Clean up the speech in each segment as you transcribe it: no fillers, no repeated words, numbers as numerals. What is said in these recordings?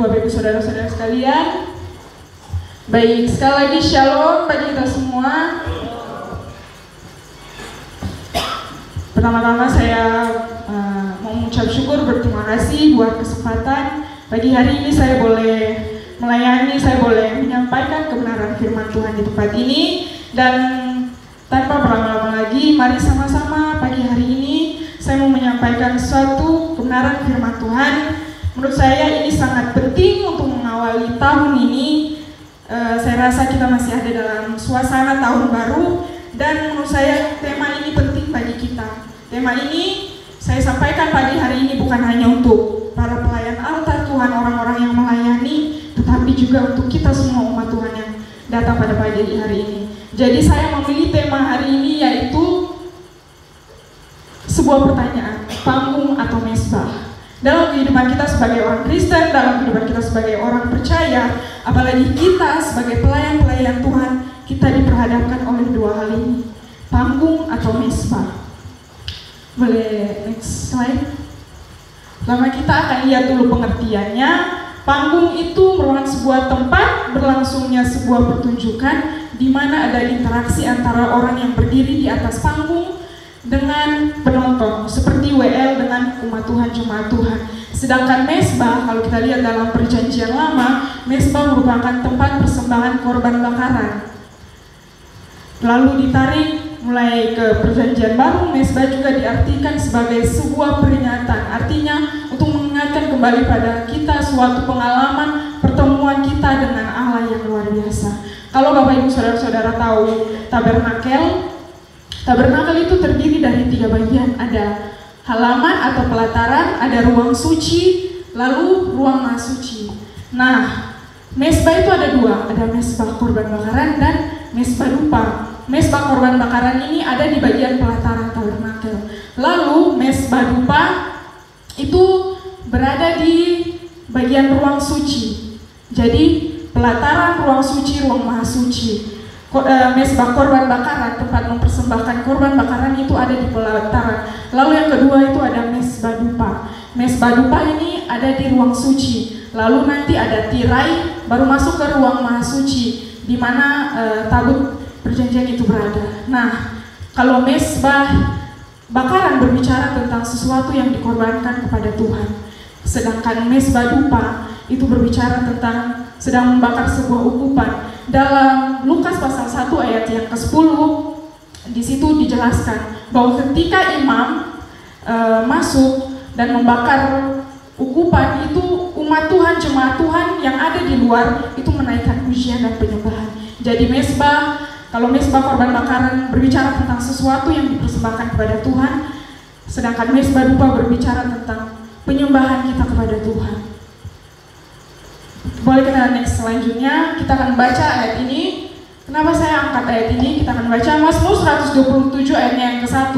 Bapak Ibu saudara-saudara sekalian. Baik, sekali lagi shalom bagi kita semua. Pertama-tama saya mau mengucap syukur, berterima kasih buat kesempatan pagi hari ini saya boleh melayani, saya boleh menyampaikan kebenaran firman Tuhan di tempat ini. Dan tanpa berlama-lama lagi, mari sama-sama pagi hari ini saya mau menyampaikan suatu kebenaran firman Tuhan. Menurut saya ini sangat penting untuk mengawali tahun ini. Saya rasa kita masih ada dalam suasana tahun baru, dan menurut saya tema ini penting bagi kita. Tema ini saya sampaikan pagi hari ini bukan hanya untuk para pelayan altar Tuhan, orang-orang yang melayani, tetapi juga untuk kita semua umat Tuhan yang datang pada pagi hari ini. Jadi saya memilih tema hari ini yaitu sebuah pertanyaan, panggung atau mezbah. Dalam kehidupan kita sebagai orang Kristen, dalam kehidupan kita sebagai orang percaya, apalagi kita sebagai pelayan-pelayan Tuhan, kita diperhadapkan oleh dua hal ini, panggung atau mezbah. Boleh next slide. Lama kita akan lihat dulu pengertiannya. Panggung itu merupakan sebuah tempat berlangsungnya sebuah pertunjukan di mana ada interaksi antara orang yang berdiri di atas panggung dengan penonton, seperti WL dengan umat Tuhan, jemaat Tuhan. Sedangkan mezbah, kalau kita lihat dalam perjanjian lama, mezbah merupakan tempat persembahan korban bakaran. Lalu ditarik mulai ke perjanjian baru, mezbah juga diartikan sebagai sebuah peringatan. Artinya untuk mengingatkan kembali pada kita suatu pengalaman pertemuan kita dengan Allah yang luar biasa. Kalau Bapak Ibu saudara-saudara tahu tabernakel, tabernakel itu terdiri dari tiga bagian, ada halaman atau pelataran, ada ruang suci, lalu ruang mahasuci. Nah, mezbah itu ada dua, ada mezbah korban bakaran dan mezbah dupa. Mezbah korban bakaran ini ada di bagian pelataran tabernakel. Lalu mezbah dupa itu berada di bagian ruang suci. Jadi pelataran, ruang suci, ruang mahasuci. Mezbah korban bakaran, tempat mempersembahkan korban bakaran itu ada di pelataran. Lalu yang kedua itu ada mezbah dupa. Mezbah dupa ini ada di ruang suci. Lalu nanti ada tirai, baru masuk ke ruang mahasuci, di mana tabut perjanjian itu berada. Nah, kalau mezbah bakaran berbicara tentang sesuatu yang dikorbankan kepada Tuhan, sedangkan mezbah dupa itu berbicara tentang sedang membakar sebuah ukupan. Dalam Lukas pasal 1 ayat yang ke-10 di situ dijelaskan bahwa ketika imam masuk dan membakar ukupan itu, umat Tuhan, jemaat Tuhan yang ada di luar itu menaikkan pujian dan penyembahan. Jadi mezbah, kalau mezbah korban bakaran berbicara tentang sesuatu yang dipersembahkan kepada Tuhan, sedangkan mezbah dupa berbicara tentang penyembahan kita kepada Tuhan. Boleh kita next selanjutnya, kita akan baca ayat ini. Kenapa saya angkat ayat ini? Kita akan baca Mazmur 127 ayatnya yang ke-1.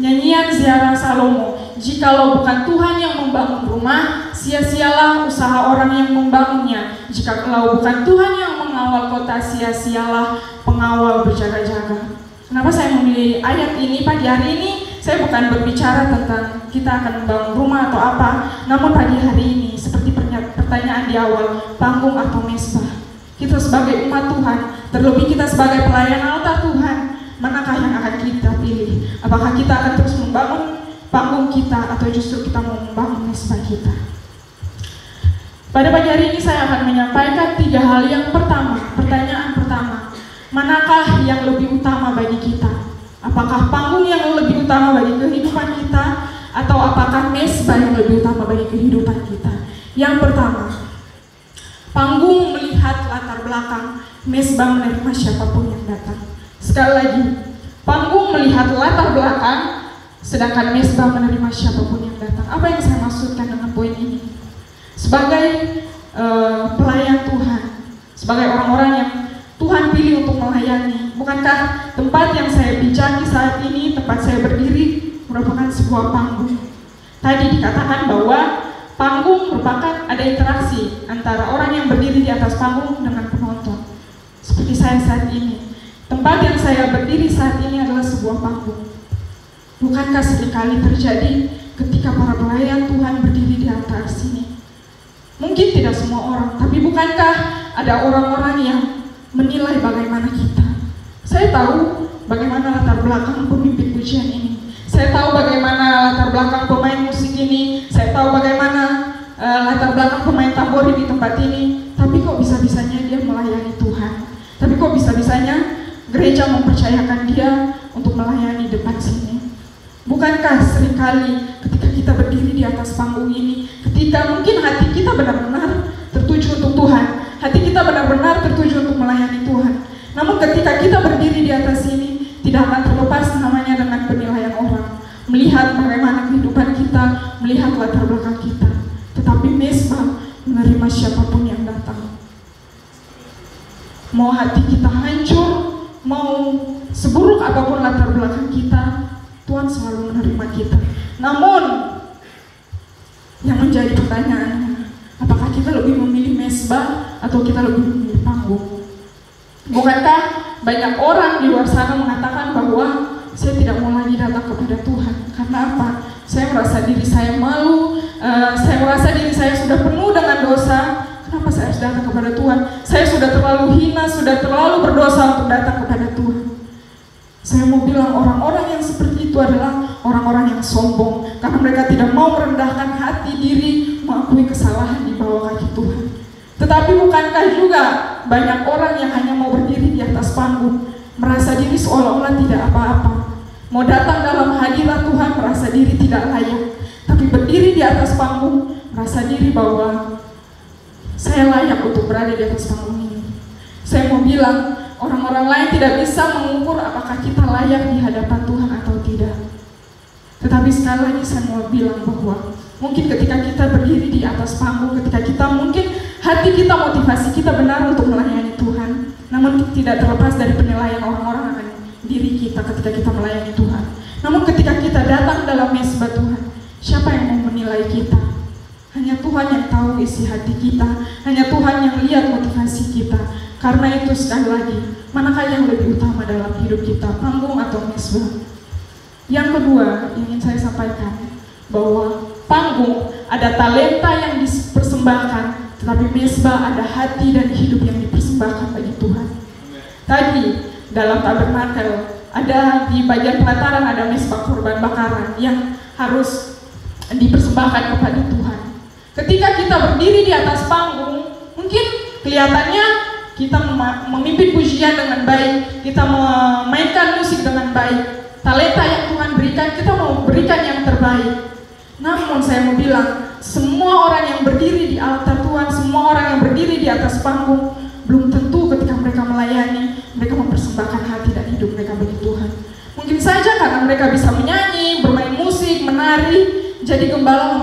Nyanyian ziarah Salomo. Jikalau bukan Tuhan yang membangun rumah, sia-sialah usaha orang yang membangunnya. Jikalau bukan Tuhan yang mengawal kota, sia-sialah pengawal berjaga-jaga. Kenapa saya memilih ayat ini pagi hari ini? Saya bukan berbicara tentang kita akan membangun rumah atau apa, namun pagi hari ini seperti pertanyaan di awal, panggung atau mezbah. Kita sebagai umat Tuhan, terlebih kita sebagai pelayan altar Tuhan, manakah yang akan kita pilih? Apakah kita akan terus membangun panggung kita atau justru kita mau membangun mezbah kita? Pada pagi hari ini saya akan menyampaikan tiga hal. Yang pertama, pertanyaan pertama, manakah yang lebih utama bagi kita? Apakah panggung yang lebih utama bagi kehidupan kita, atau apakah mezbah yang lebih utama bagi kehidupan kita? Yang pertama, panggung melihat latar belakang, mezbah menerima siapapun yang datang. Sekali lagi, panggung melihat latar belakang, sedangkan mezbah menerima siapapun yang datang. Apa yang saya maksudkan dengan poin ini? Sebagai pelayan Tuhan, sebagai orang-orang yang Tuhan pilih untuk melayani, bukankah tempat yang saya pijaki saat ini, tempat saya berdiri, merupakan sebuah panggung? Tadi dikatakan bahwa panggung merupakan ada interaksi antara orang yang berdiri di atas panggung dengan penonton. Seperti saya saat ini, tempat yang saya berdiri saat ini adalah sebuah panggung. Bukankah seringkali terjadi ketika para pelayan Tuhan berdiri di atas sini, Mungkin tidak semua orang, tapi bukankah ada orang-orang yang menilai bagaimana kita? Saya tahu bagaimana latar belakang pemimpin pujian ini. Saya tahu bagaimana latar belakang pemain musik ini. Saya tahu bagaimana latar belakang pemain tambori di tempat ini. Tapi kok bisa-bisanya dia melayani Tuhan? Tapi kok bisa-bisanya gereja mempercayakan dia untuk melayani depan sini? Bukankah seringkali ketika kita berdiri di atas panggung ini, ketika mungkin hati kita benar-benar tertuju untuk Tuhan, hati kita benar-benar tertuju untuk melayani Tuhan, namun ketika kita berdiri di atas ini, tidak akan terlepas namanya dengan penilaian orang, melihat bagaimana kehidupan kita, melihat latar belakang kita. Tetapi Mezbah menerima siapapun yang datang. Mau hati kita hancur, mau seburuk apapun latar belakang kita, Tuhan selalu menerima kita. Namun yang menjadi pertanyaan, apakah kita lebih memilih Mezbah atau kita lebih memilih panggung? Bukankah banyak orang di luar sana mengatakan bahwa saya tidak mau lagi datang kepada Tuhan? Karena apa? Saya merasa diri saya malu, saya merasa diri saya sudah penuh dengan dosa. Kenapa saya harus datang kepada Tuhan? Saya sudah terlalu hina, sudah terlalu berdosa untuk datang kepada Tuhan. Saya mau bilang, orang-orang yang seperti itu adalah orang-orang yang sombong, karena mereka tidak mau merendahkan hati diri, mengakui kesalahan di bawah kaki Tuhan. Tetapi bukankah juga banyak orang yang hanya mau berdiri di atas panggung, merasa diri seolah-olah tidak apa-apa, mau datang dalam hadirat Tuhan merasa diri tidak layak, tapi berdiri di atas panggung merasa diri bahwa saya layak untuk berada di atas panggung ini. Saya mau bilang, orang-orang lain tidak bisa mengukur apakah kita layak di hadapan Tuhan atau tidak. Tetapi sekali lagi saya mau bilang bahwa mungkin ketika kita berdiri di atas panggung, ketika kita mungkin hati kita, motivasi kita benar untuk melayani Tuhan, namun tidak terlepas dari penilaian orang-orang akan diri kita ketika kita melayani Tuhan. Namun ketika kita datang dalam Mezbah Tuhan, siapa yang mau menilai kita? Hanya Tuhan yang tahu isi hati kita, hanya Tuhan yang lihat motivasi kita. Karena itu sekali lagi, manakah yang lebih utama dalam hidup kita, panggung atau Mezbah? Yang kedua yang ingin saya sampaikan, bahwa panggung ada talenta yang dipersembahkan, tetapi Mezbah ada hati dan hidup yang dipersembahkan bagi Tuhan. Tadi dalam tabernakel, ada di bagian pelataran ada Mezbah korban bakaran yang harus dipersembahkan kepada Tuhan. Ketika kita berdiri di atas panggung, mungkin kelihatannya kita memimpin pujian dengan baik, kita memainkan musik dengan baik, talenta yang Tuhan berikan, kita mau berikan yang terbaik. Namun saya mau bilang, semua orang yang berdiri di altar Tuhan, semua orang yang berdiri di atas panggung, belum tentu ketika mereka melayani, mereka mempersembahkan hati dan hidup mereka bagi Tuhan. Mungkin saja karena mereka bisa menyanyi, bermain musik, menari, jadi gembala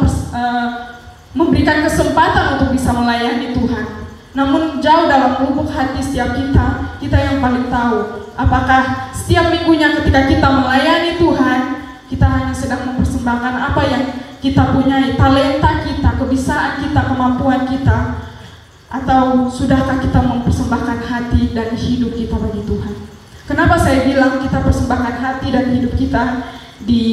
memberikan kesempatan untuk bisa melayani Tuhan. Namun jauh dalam lubuk hati setiap kita, kita yang paling tahu apakah setiap minggunya ketika kita melayani Tuhan, kita hanya sedang mempersembahkan apa yang kita punyai, talenta kita, kebisaan kita, kemampuan kita, atau sudahkah kita mempersembahkan hati dan hidup kita bagi Tuhan. Kenapa saya bilang kita persembahkan hati dan hidup kita di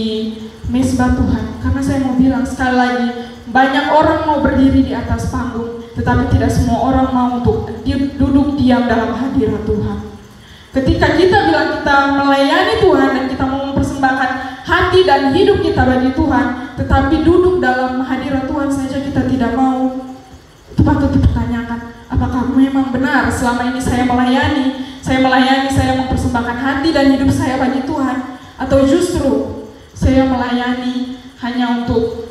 Mezbah Tuhan? Karena saya mau bilang sekali lagi, banyak orang mau berdiri di atas panggung, tetapi tidak semua orang mau untuk duduk diam dalam hadirat Tuhan. Ketika kita bilang kita melayani Tuhan dan kita mau mempersembahkan hati dan hidup kita bagi Tuhan, tetapi duduk dalam hadirat Tuhan saja kita tidak mau, itu patut dipertanyakan. Apakah memang benar selama ini saya melayani, saya mempersembahkan hati dan hidup saya bagi Tuhan, atau justru saya melayani hanya untuk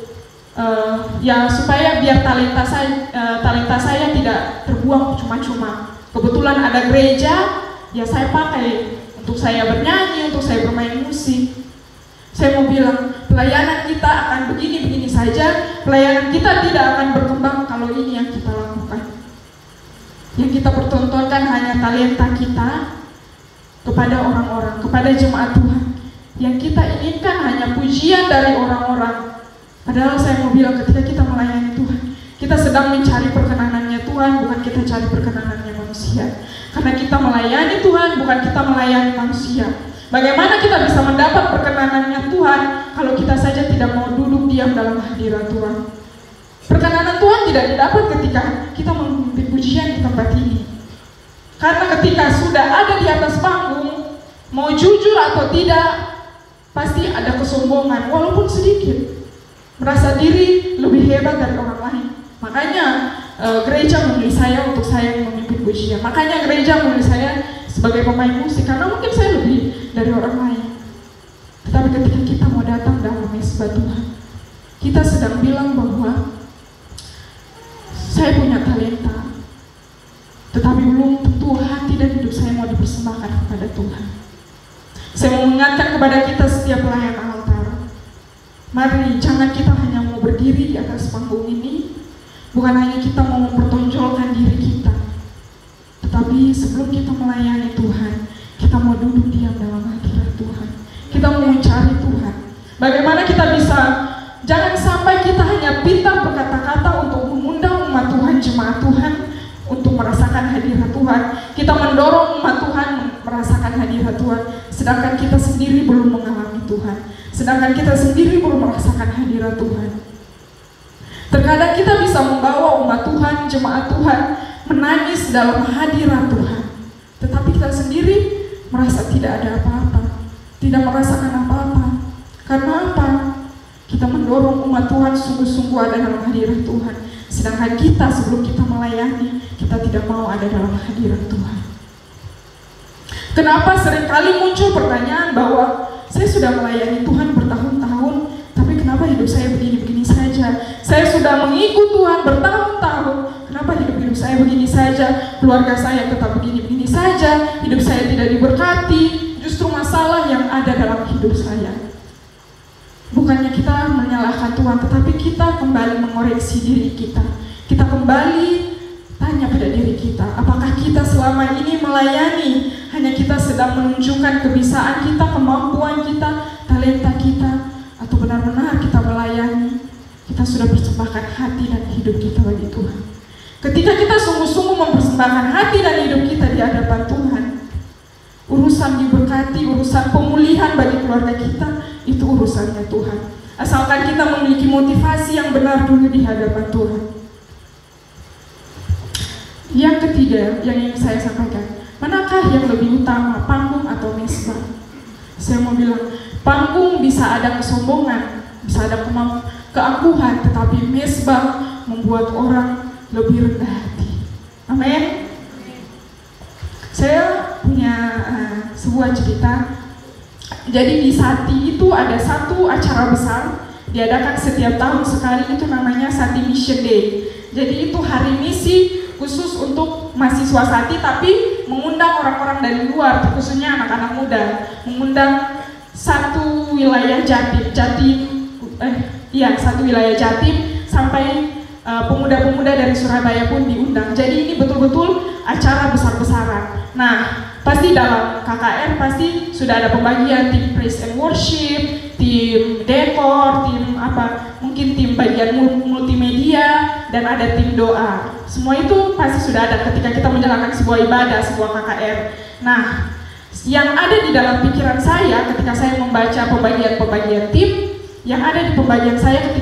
supaya biar talenta saya tidak terbuang cuma-cuma. Kebetulan ada gereja, ya saya pakai untuk saya bernyanyi, untuk saya bermain musik. Saya mau bilang, pelayanan kita akan begini-begini saja, pelayanan kita tidak akan berkembang kalau ini yang kita lakukan. Yang kita pertontonkan hanya talenta kita kepada orang-orang, kepada jemaat Tuhan. Yang kita inginkan hanya pujian dari orang-orang. Padahal saya mau bilang, ketika kita melayani Tuhan, kita sedang mencari perkenanannya Tuhan, bukan kita cari perkenanannya manusia. Karena kita melayani Tuhan, bukan kita melayani manusia. Bagaimana kita bisa mendapat perkenanannya Tuhan kalau kita saja tidak mau duduk diam dalam hadirat Tuhan? Perkenanan Tuhan tidak didapat ketika kita memimpin pujian di tempat ini. Karena ketika sudah ada di atas panggung, mau jujur atau tidak, pasti ada kesombongan, walaupun sedikit. Merasa diri lebih hebat dari orang lain. Makanya gereja memilih saya untuk saya memimpin pujian. Makanya gereja memilih saya sebagai pemain musik, karena mungkin saya lebih dari orang lain. Tetapi ketika kita mau datang dalam mesbah Tuhan, kita sedang bilang bahwa saya punya talenta, tetapi belum tentu hati dan hidup saya mau dipersembahkan kepada Tuhan. Saya mau mengingatkan kepada kita setiap pelayan altar, mari jangan kita hanya mau berdiri di atas panggung ini, bukan hanya kita mau mempertonjolkan diri kita, tetapi sebelum kita melayani Tuhan, kita mau duduk diam dalam hadirat Tuhan. Kita mau mencari Tuhan. Bagaimana kita bisa, jangan sampai kita hanya pintar berkata-kata untuk mengundang umat Tuhan, jemaat Tuhan untuk merasakan hadirat Tuhan. Kita mendorong umat Tuhan merasakan hadirat Tuhan, sedangkan kita sendiri belum mengalami Tuhan, sedangkan kita sendiri belum merasakan hadirat Tuhan. Terkadang kita bisa membawa umat Tuhan, jemaat Tuhan menangis dalam hadirat Tuhan, tetapi kita sendiri merasa tidak ada apa-apa, tidak merasakan apa-apa. Karena apa? Kita mendorong umat Tuhan sungguh-sungguh ada dalam hadirat Tuhan, sedangkan kita sebelum kita melayani, kita tidak mau ada dalam hadirat Tuhan. Kenapa seringkali muncul pertanyaan bahwa saya sudah melayani Tuhan bertahun-tahun, tapi kenapa hidup saya begini-begini saja? Saya sudah mengikut Tuhan bertahun-tahun, kenapa hidup-hidup saya begini saja? Keluarga saya tetap begini-begini saja, hidup saya tidak diberkati, justru masalah yang ada dalam hidup saya. Bukannya kita menyalahkan Tuhan, tetapi kita kembali mengoreksi diri kita. Kita kembali tanya pada diri kita, apakah kita selama ini melayani hanya kita sedang menunjukkan kebisaan kita, kemampuan kita, talenta kita, atau benar-benar kita melayani, kita sudah persembahkan hati dan hidup kita bagi Tuhan. Ketika kita sungguh-sungguh mempersembahkan hati dan hidup kita di hadapan Tuhan, urusan diberkati, urusan pemulihan bagi keluarga kita, itu urusannya Tuhan. Asalkan kita memiliki motivasi yang benar dulu di hadapan Tuhan. Yang ketiga yang ingin saya sampaikan, manakah yang lebih utama, panggung atau mesbah? Saya mau bilang, panggung bisa ada kesombongan, bisa ada keangkuhan, tetapi mesbah membuat orang lebih rendah hati. Amin. Saya punya sebuah cerita. Jadi di Sati itu ada satu acara besar diadakan setiap tahun sekali, itu namanya Sati Mission Day. Jadi itu hari misi khusus untuk mahasiswa Sati, tapi mengundang orang-orang dari luar, khususnya anak-anak muda, mengundang satu wilayah Jatim sampai pemuda-pemuda dari Surabaya pun diundang. Jadi ini betul-betul acara besar-besaran. Nah, pasti dalam KKR pasti sudah ada pembagian tim praise and worship, tim dekor, tim apa, mungkin tim bagian multimedia, dan ada tim doa. Semua itu pasti sudah ada ketika kita menjalankan sebuah ibadah, sebuah KKR. Nah, yang ada di dalam pikiran saya ketika saya membaca pembagian-pembagian tim, yang ada di pembagian saya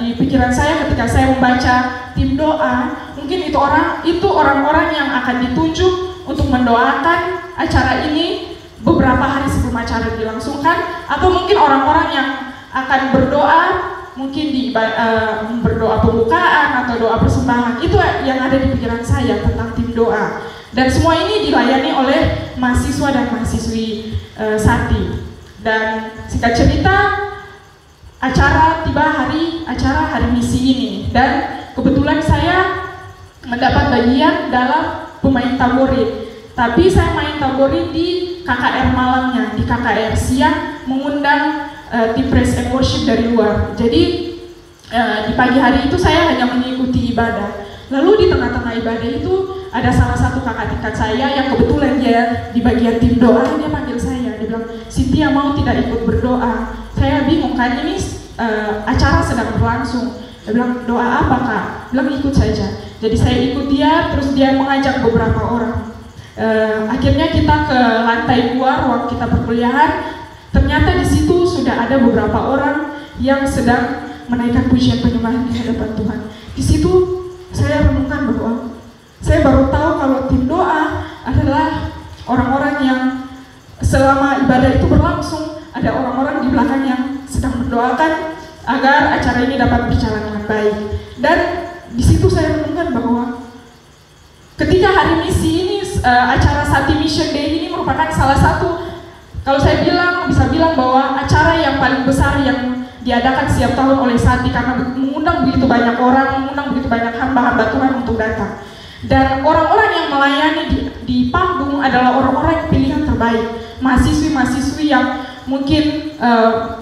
di pikiran saya ketika saya membaca tim doa, mungkin itu orang-orang yang akan ditunjuk untuk mendoakan acara ini beberapa hari sebelum acara dilangsungkan, atau mungkin orang-orang yang akan berdoa, mungkin berdoa pembukaan atau doa persembahan. Itu yang ada di pikiran saya tentang tim doa. Dan semua ini dilayani oleh mahasiswa dan mahasiswi Sati. Dan singkat cerita, acara tiba hari misi ini, dan kebetulan saya mendapat bagian dalam pemain tamborin. Tapi saya main tamborin di KKR malamnya, di KKR siang mengundang tim praise and worship dari luar. Jadi di pagi hari itu saya hanya mengikuti ibadah. Lalu di tengah-tengah ibadah itu ada salah satu kakak tingkat saya yang kebetulan dia di bagian tim doa, dia panggil saya, dia bilang, "Cintya mau tidak ikut berdoa?" Saya bingung kan, ini acara sedang berlangsung. Dia bilang, "Doa apa kak?" Bilang, "Ikut saja." Jadi saya ikut dia, terus dia mengajak beberapa orang. Akhirnya kita ke lantai 2 ruang kita perkuliahan. Ternyata di situ sudah ada beberapa orang yang sedang menaikkan pujian penyembahan di hadapan Tuhan. Di situ saya renungkan berdoa. Saya baru tahu kalau tim doa adalah orang-orang yang selama ibadah itu berlangsung, ada orang-orang di belakang yang sedang mendoakan agar acara ini dapat berjalan dengan baik. Dan di situ saya renungkan bahwa ketika hari misi ini, acara Sati Mission Day ini merupakan salah satu, kalau saya bilang, bisa bilang bahwa acara yang paling besar yang diadakan setiap tahun oleh Sati, karena mengundang begitu banyak orang, mengundang begitu banyak hamba-hamba Tuhan untuk datang. Dan orang-orang yang melayani di panggung adalah orang-orang pilihan terbaik, mahasiswi-mahasiswi yang mungkin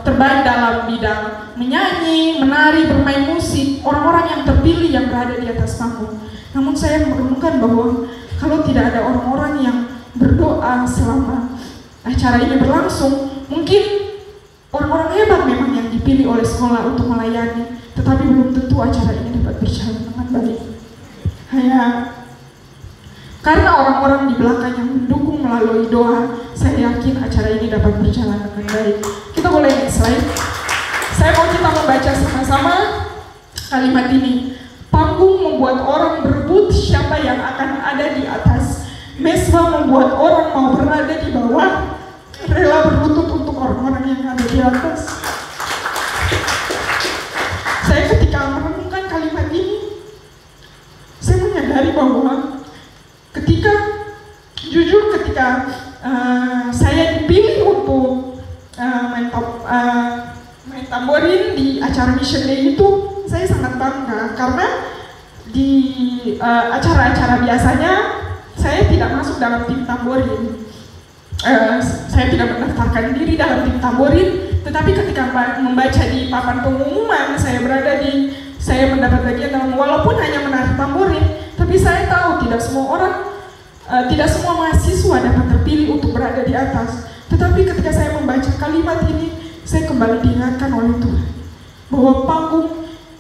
terbaik dalam bidang menyanyi, menari, bermain musik, orang-orang yang terpilih yang berada di atas panggung. Namun saya merenungkan bahwa kalau tidak ada orang-orang yang berdoa selama acara ini berlangsung, mungkin orang-orang hebat memang yang dipilih oleh sekolah untuk melayani, tetapi belum tentu acara ini dapat berjalan dengan baik. Hanya karena orang-orang di belakang yang mendukung melalui doa, saya yakin acara ini dapat berjalan dengan baik. Kita boleh next slide. Saya mau kita membaca sama-sama kalimat ini. Panggung membuat orang berebut siapa yang akan ada di atas. Mezbah membuat orang mau berada di bawah, rela berlutut untuk orang-orang yang ada di atas. Saya ketika merenungkan kalimat ini, saya menyadari bahwa ketika, jujur ketika saya dipilih untuk main tamborin di acara Mission Day itu, saya sangat bangga karena di acara-acara biasanya saya tidak masuk dalam tim tamborin. Saya tidak mendaftarkan diri dalam tim tamborin, tetapi ketika membaca di papan pengumuman saya mendapat bagian dalam, walaupun hanya menarik tamborin, tapi saya tahu tidak semua orang, tidak semua mahasiswa dapat terpilih untuk berada di atas. Tetapi ketika saya membaca kalimat ini, saya kembali diingatkan oleh Tuhan bahwa panggung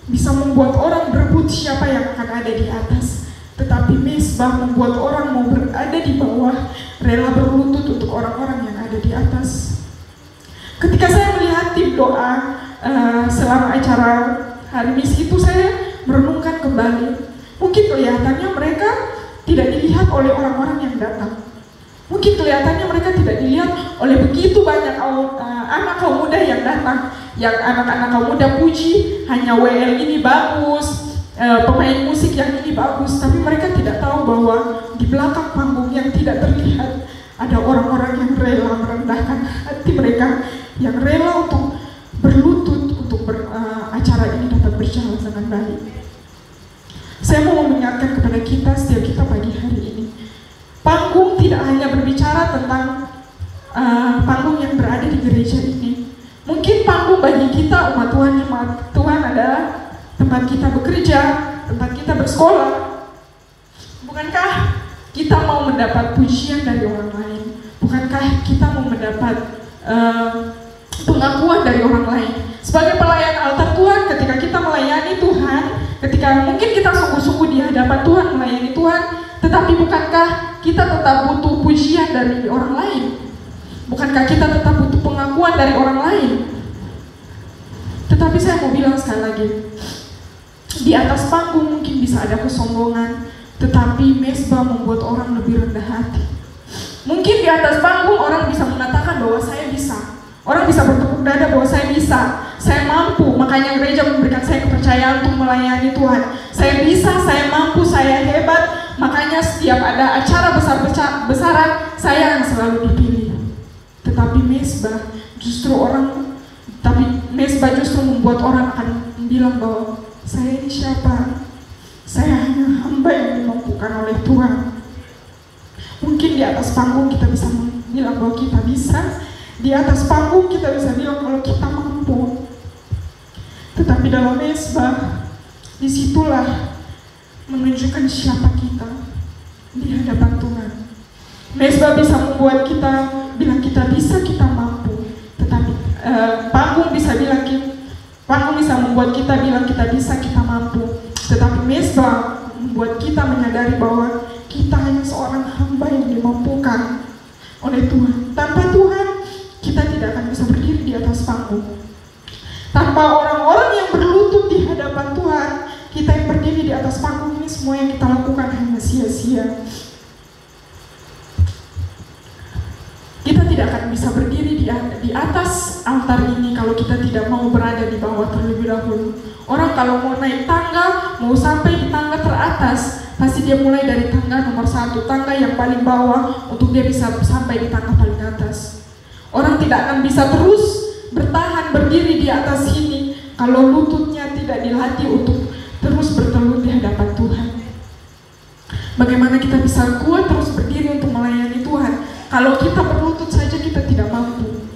bisa membuat orang berebut siapa yang akan ada di atas, tetapi mezbah membuat orang mau berada di bawah, rela berlutut untuk orang-orang yang ada di atas. Ketika saya melihat tim doa selama acara hari misi itu, saya merenungkan kembali. Mungkin kelihatannya mereka tidak dilihat oleh orang-orang yang datang. Mungkin kelihatannya mereka tidak dilihat oleh begitu banyak anak kaum muda yang datang. Yang anak-anak kaum muda puji, hanya WL ini bagus, pemain musik yang ini bagus, tapi mereka tidak tahu bahwa di belakang panggung yang tidak terlihat ada orang-orang yang rela merendahkan hati mereka, yang rela untuk berlutut untuk acara ini dapat berjalan dengan baik. Saya mau mengingatkan kepada kita, setiap kita pagi hari ini, panggung tidak hanya berbicara tentang panggung yang berada di gereja ini. Mungkin panggung bagi kita umat Tuhan adalah tempat kita bekerja, tempat kita bersekolah. Bukankah kita mau mendapat pujian dari orang lain? Bukankah kita mau mendapat pengakuan dari orang lain? Sebagai pelayan altar Tuhan, ketika kita melayani Tuhan, ketika mungkin kita sungguh-sungguh di hadapan Tuhan melayani Tuhan, tetapi bukankah kita tetap butuh pujian dari orang lain? Bukankah kita tetap butuh pengakuan dari orang lain? Tetapi saya mau bilang sekali lagi, di atas panggung mungkin bisa ada kesombongan, tetapi mezbah membuat orang lebih rendah hati. Mungkin di atas panggung orang bisa mengatakan bahwa saya bisa, orang bisa bertepuk dada bahwa saya bisa, saya mampu, makanya gereja memberikan saya kepercayaan untuk melayani Tuhan. Saya bisa, saya mampu, saya hebat, makanya setiap ada acara besar-besaran saya yang selalu dipilih. Tetapi mezbah justru membuat orang akan bilang bahwa saya ini siapa? Saya hanya hamba yang dimampukan oleh Tuhan. Mungkin di atas panggung kita bisa bilang bahwa kita bisa. Di atas panggung kita bisa bilang kalau kita mampu. Tetapi dalam mezbah, disitulah menunjukkan siapa kita di hadapan Tuhan. Mezbah bisa membuat kita bilang kita bisa, kita mampu. Tetapi panggung bisa bilang kita, panggung bisa membuat kita bilang kita bisa, kita mampu. Tetapi mezbah membuat kita menyadari bahwa kita hanya seorang hamba yang dimampukan oleh Tuhan. Tanpa Tuhan, kita tidak akan bisa berdiri di atas panggung. Tanpa orang-orang yang berlutut di hadapan Tuhan, kita yang berdiri berdiri di atas panggung ini semua yang kita lakukan hanya sia-sia. Kita tidak akan bisa berdiri di atas altar ini kalau kita tidak mau berada di bawah terlebih dahulu. Orang kalau mau naik tangga, mau sampai di tangga teratas, pasti dia mulai dari tangga nomor 1, tangga yang paling bawah, untuk dia bisa sampai di tangga paling atas. Orang tidak akan bisa terus bertahan berdiri di atas ini kalau lututnya tidak dilatih untuk terus bertelur di hadapan Tuhan. Bagaimana kita bisa kuat terus berdiri untuk melayani Tuhan kalau kita berlutut saja kita tidak mampu?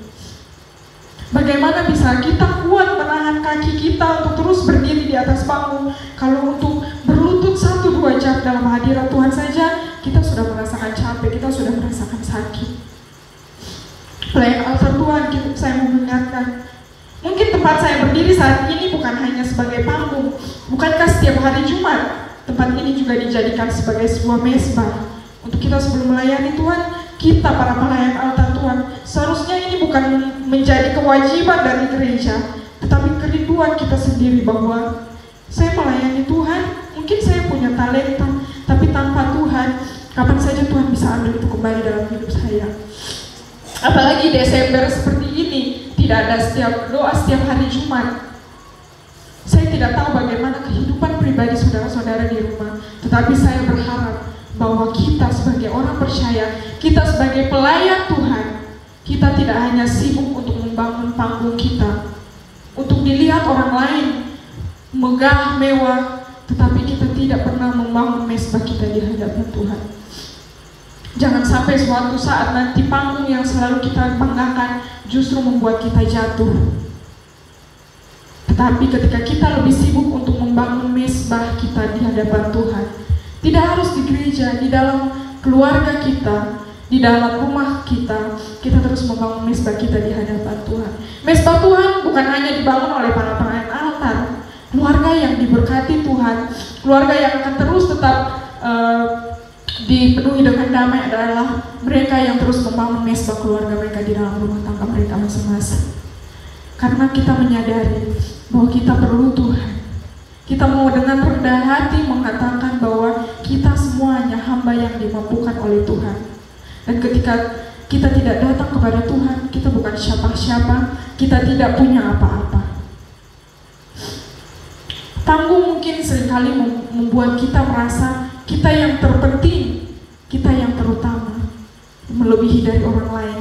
Bagaimana bisa kita kuat menahan kaki kita untuk terus berdiri di atas panggung kalau untuk berlutut 1-2 jam dalam hadirat Tuhan saja kita sudah merasakan capek, kita sudah merasakan sakit? Pelayan altar Tuhan, saya mau mengingatkan, mungkin tempat saya berdiri saat ini bukan hanya sebagai panggung. Bukankah setiap hari Jumat tempat ini juga dijadikan sebagai sebuah mezbah? Untuk kita sebelum melayani Tuhan, kita para pelayan altar Tuhan, seharusnya ini bukan menjadi kewajiban dari gereja, tetapi kerinduan kita sendiri bahwa saya melayani Tuhan, mungkin saya punya talenta, tapi tanpa Tuhan, kapan saja Tuhan bisa ambil itu kembali dalam hidup saya. Apalagi Desember seperti ini, tidak ada setiap hari Jumat. Saya tidak tahu bagaimana kehidupan pribadi saudara-saudara di rumah, tetapi saya berharap bahwa kita sebagai orang percaya, kita sebagai pelayan Tuhan, kita tidak hanya sibuk untuk membangun panggung kita untuk dilihat orang lain megah, mewah, tetapi kita tidak pernah membangun mezbah kita di hadapan Tuhan. Jangan sampai suatu saat nanti panggung yang selalu kita banggakan justru membuat kita jatuh. Tetapi ketika kita lebih sibuk untuk membangun mezbah kita di hadapan Tuhan, tidak harus di gereja, di dalam keluarga kita, di dalam rumah kita, kita terus membangun mezbah kita di hadapan Tuhan. Mezbah Tuhan bukan hanya dibangun oleh para pelayan altar, keluarga yang diberkati Tuhan, keluarga yang akan terus tetap dipenuhi dengan damai adalah mereka yang terus membangun mezbah keluarga mereka di dalam rumah tangga mereka masing-masing. Karena kita menyadari bahwa kita perlu Tuhan, kita mau dengan rendah hati mengatakan bahwa kita semuanya hamba yang dimampukan oleh Tuhan. Dan ketika kita tidak datang kepada Tuhan, kita bukan siapa-siapa, kita tidak punya apa-apa. Panggung mungkin seringkali membuat kita merasa kita yang terpenting, kita yang terutama, melebihi dari orang lain.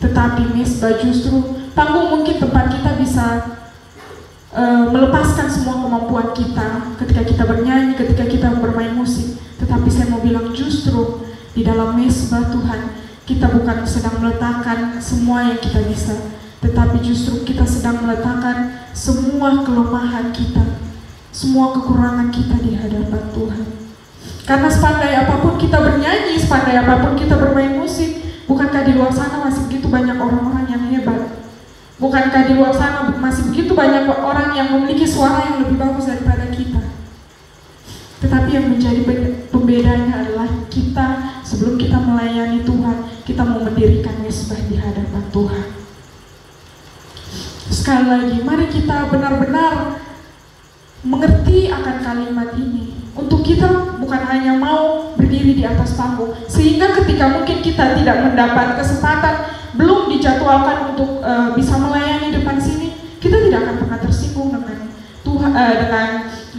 Tetapi mezbah justru, panggung mungkin tempat kita bisa melepaskan semua kemampuan kita ketika kita bernyanyi, ketika kita bermain musik. Tetapi saya mau bilang justru di dalam mezbah Tuhan, kita bukan sedang meletakkan semua yang kita bisa, tetapi justru kita sedang meletakkan semua kelemahan kita, semua kekurangan kita di hadapan Tuhan. Karena sepandai apapun kita bernyanyi, sepandai apapun kita bermain musik, bukankah di luar sana masih begitu banyak orang-orang yang hebat? Bukankah di luar sana masih begitu banyak orang yang memiliki suara yang lebih bagus daripada kita? Tetapi yang menjadi pembedanya adalah kita, sebelum kita melayani Tuhan, kita mau mendirikan mezbah di hadapan Tuhan. Sekali lagi, mari kita benar-benar mengerti akan kalimat ini. Untuk kita bukan hanya mau berdiri di atas panggung, sehingga ketika mungkin kita tidak mendapat kesempatan, belum dijadwalkan untuk bisa melayani depan sini, kita tidak akan pernah tersinggung dengan Tuhan, dengan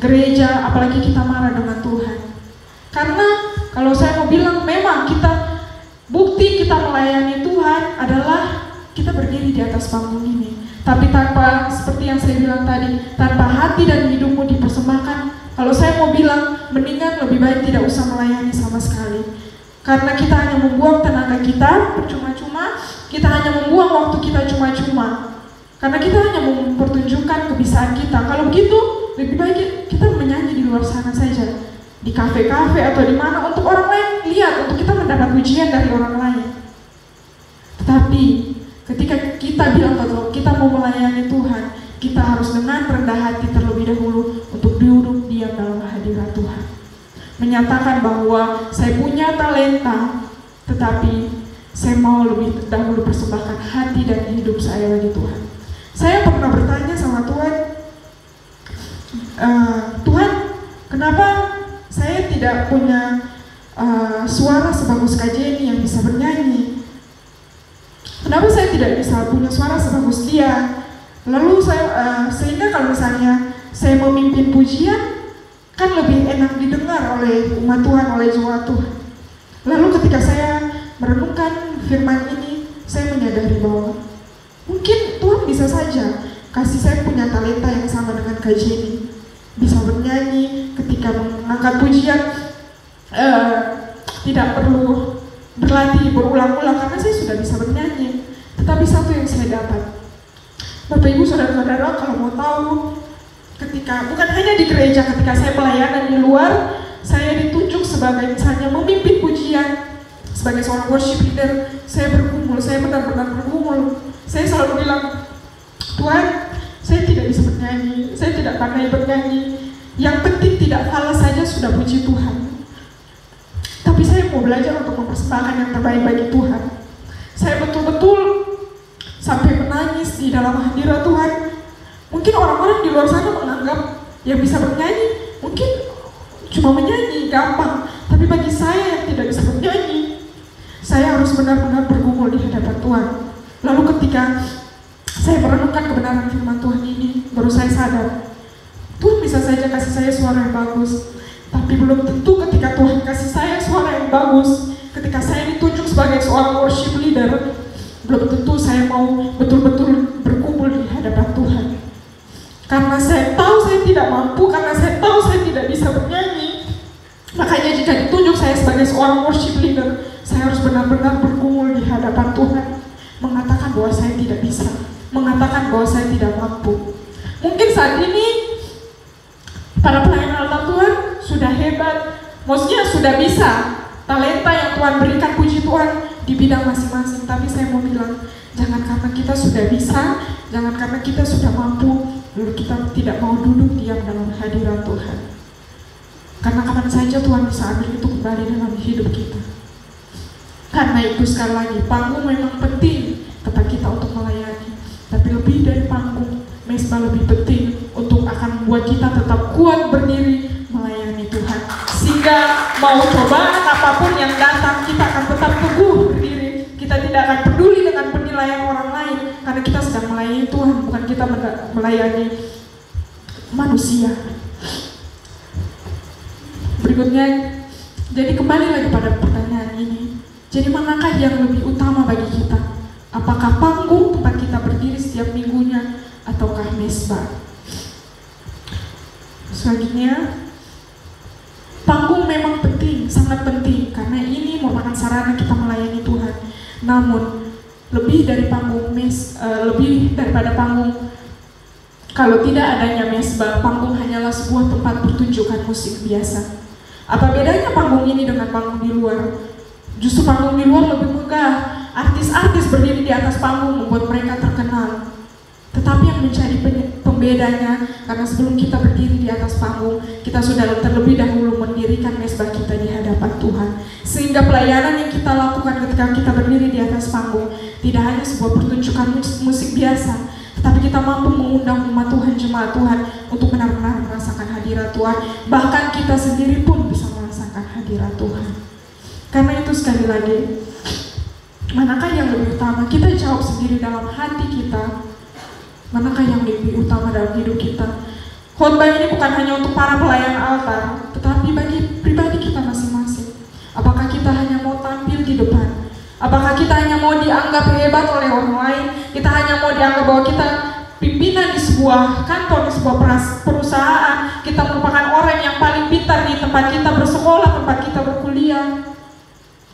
gereja, apalagi kita marah dengan Tuhan. Karena kalau saya mau bilang, memang kita bukti kita melayani Tuhan adalah kita berdiri di atas panggung ini. Tapi tanpa, seperti yang saya bilang tadi, tanpa hati dan hidupmu dipersembahkan, kalau saya mau bilang, mendingan lebih baik tidak usah melayani sama sekali. Karena kita hanya membuang tenaga kita percuma-cuma, kita hanya membuang waktu kita cuma-cuma. Karena kita hanya mempertunjukkan kebisaan kita. Kalau begitu, lebih baik kita menyanyi di luar sana saja, di kafe-kafe atau di mana, untuk orang lain lihat, untuk kita mendapat pujian dari orang lain. Tetapi ketika kita bilang kalau kita mau melayani Tuhan, kita harus dengan rendah hati terlebih dahulu untuk duduk diam dalam hadirat Tuhan. Menyatakan bahwa saya punya talenta, tetapi saya mau lebih dahulu persembahkan hati dan hidup saya bagi Tuhan. Saya pernah bertanya sama Tuhan, Tuhan, Kenapa saya tidak punya suara sebagus KJN yang bisa bernyanyi? Kenapa saya tidak bisa punya suara sebagus dia? Lalu saya sehingga kalau misalnya saya memimpin pujian kan lebih enak didengar oleh umat Tuhan, oleh jemaat Tuhan. Lalu ketika saya merenungkan firman ini, saya menyadari bahwa mungkin Tuhan bisa saja kasih saya punya talenta yang sama dengan KJN, bisa bernyanyi ketika mengangkat pujian. Tidak perlu berlatih berulang-ulang karena saya sudah bisa bernyanyi. Tetapi satu yang saya dapat, Bapak Ibu Saudara-saudara, kalau mau tahu, ketika bukan hanya di gereja, ketika saya pelayanan di luar, saya ditunjuk sebagai misalnya memimpin pujian, sebagai seorang worship leader. Saya bergumul, saya benar-benar bergumul. Saya selalu bilang, Tuhan, saya tidak bisa bernyanyi, saya tidak pandai bernyanyi, yang penting tidak falas saja sudah puji Tuhan. Tapi saya mau belajar untuk mempersembahkan yang terbaik bagi Tuhan. Saya betul-betul sampai menangis di dalam hadirat Tuhan. Mungkin orang-orang di luar sana menganggap yang bisa bernyanyi mungkin cuma menyanyi, gampang. Tapi bagi saya yang tidak bisa bernyanyi, saya harus benar-benar bergumul di hadapan Tuhan. Lalu ketika saya merenungkan kebenaran firman Tuhan ini, baru saya sadar Tuhan bisa saja kasih saya suara yang bagus. Tapi belum tentu ketika Tuhan kasih saya suara yang bagus, ketika saya ditunjuk sebagai seorang worship leader, belum tentu saya mau betul-betul berkumpul di hadapan Tuhan. Karena saya tahu saya tidak mampu, karena saya tahu saya tidak bisa bernyanyi. Makanya jika ditunjuk saya sebagai seorang worship leader, saya harus benar-benar berkumpul di hadapan Tuhan, mengatakan bahwa saya tidak bisa, mengatakan bahwa saya tidak mampu. Mungkin saat ini para pelayan Allah Tuhan sudah hebat, maksudnya sudah bisa, talenta yang Tuhan berikan puji Tuhan di bidang masing-masing. Tapi saya mau bilang, jangan karena kita sudah bisa, jangan karena kita sudah mampu, lalu kita tidak mau duduk diam dalam hadirat Tuhan. Karena kapan saja Tuhan bisa ambil itu kembali dalam hidup kita. Karena itu sekali lagi, panggung memang penting tempat kita untuk melayani. Tapi lebih dari panggung, mesbah lebih penting untuk akan membuat kita tetap kuat berdiri melayani Tuhan, sehingga mau cobaan apapun yang datang, kita akan tetap teguh berdiri. Kita tidak akan peduli dengan penilaian orang lain, karena kita sedang melayani Tuhan, bukan kita melayani manusia. Berikutnya, jadi kembali lagi pada pertanyaan ini, jadi manakah yang lebih utama bagi kita? Apakah panggung tempat kita berdiri setiap minggunya, ataukah mesbah? Selanjutnya, panggung memang penting, sangat penting, karena ini merupakan sarana kita melayani Tuhan. Namun, lebih dari panggung lebih daripada panggung, kalau tidak adanya mesbah, panggung hanyalah sebuah tempat pertunjukan musik biasa. Apa bedanya panggung ini dengan panggung di luar? Justru panggung di luar lebih megah. Artis-artis berdiri di atas panggung membuat mereka terkenal. Tetapi yang menjadi pembedanya, karena sebelum kita berdiri di atas panggung, kita sudah terlebih dahulu mendirikan mesbah kita di hadapan Tuhan. Sehingga pelayanan yang kita lakukan ketika kita berdiri di atas panggung tidak hanya sebuah pertunjukan musik biasa, tetapi kita mampu mengundang umat Tuhan, jemaat Tuhan untuk benar-benar merasakan hadirat Tuhan. Bahkan kita sendiri pun bisa merasakan hadirat Tuhan. Karena itu sekali lagi, manakah yang lebih utama? Kita jawab sendiri dalam hati kita, manakah yang lebih utama dalam hidup kita? Khotbah ini bukan hanya untuk para pelayan altar, tetapi bagi pribadi kita masing-masing. Apakah kita hanya mau tampil di depan? Apakah kita hanya mau dianggap hebat oleh orang lain? Kita hanya mau dianggap bahwa kita pimpinan di sebuah kantor, di sebuah perusahaan, kita merupakan orang yang paling pintar di tempat kita bersekolah, tempat kita berkuliah.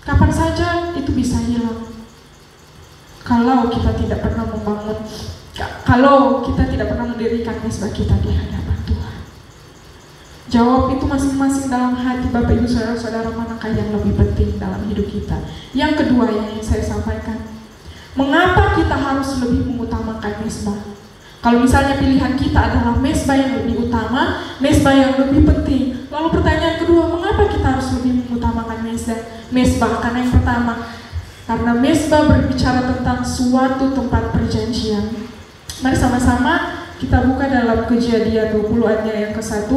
Kapan saja itu bisa hilang kalau kita tidak pernah membangun, kalau kita tidak pernah mendirikan mesbah kita di hadapan Tuhan. Jawab itu masing-masing dalam hati, Bapak Ibu Saudara-saudara, manakah yang lebih penting dalam hidup kita. Yang kedua yang saya sampaikan, mengapa kita harus lebih mengutamakan mesbah? Kalau misalnya pilihan kita adalah mesbah yang lebih utama, mesbah yang lebih penting, lalu pertanyaan kedua, mengapa kita harus lebih mengutamakan mesbah? Karena yang pertama, karena mesbah berbicara tentang suatu tempat perjanjian. Mari sama-sama kita buka dalam Kejadian 20 ayat yang ke-1.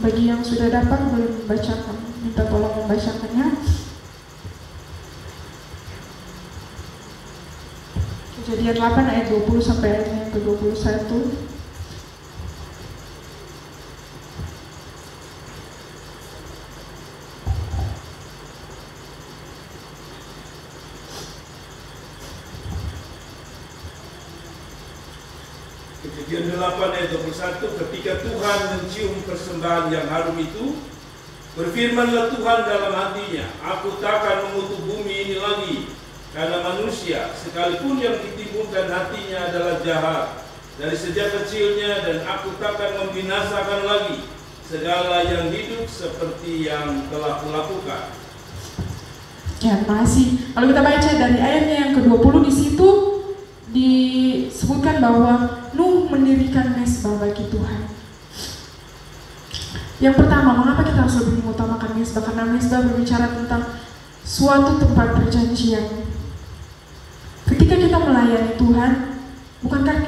Bagi yang sudah dapat belum membacakan, minta tolong membacakannya. Kejadian 8 ayat 20 sampai ayat yang ke-21. Kejadian 8 ayat 21, ketika Tuhan mencium persembahan yang harum itu, berfirmanlah Tuhan dalam hatinya, aku takkan mengutuk bumi ini lagi, karena manusia sekalipun yang ditimbulkan hatinya adalah jahat dari sejak kecilnya, dan aku takkan membinasakan lagi segala yang hidup seperti yang telah kulakukan. Ya, terima kasih. Kalau kita baca dari ayatnya yang ke-20, di situ disebutkan bahwa Nuh mendirikan mezbah bagi Tuhan. Yang pertama, mengapa kita harus lebih mengutamakan mezbah? Karena mezbah berbicara tentang suatu tempat perjanjian. Ketika kita melayani Tuhan, bukankah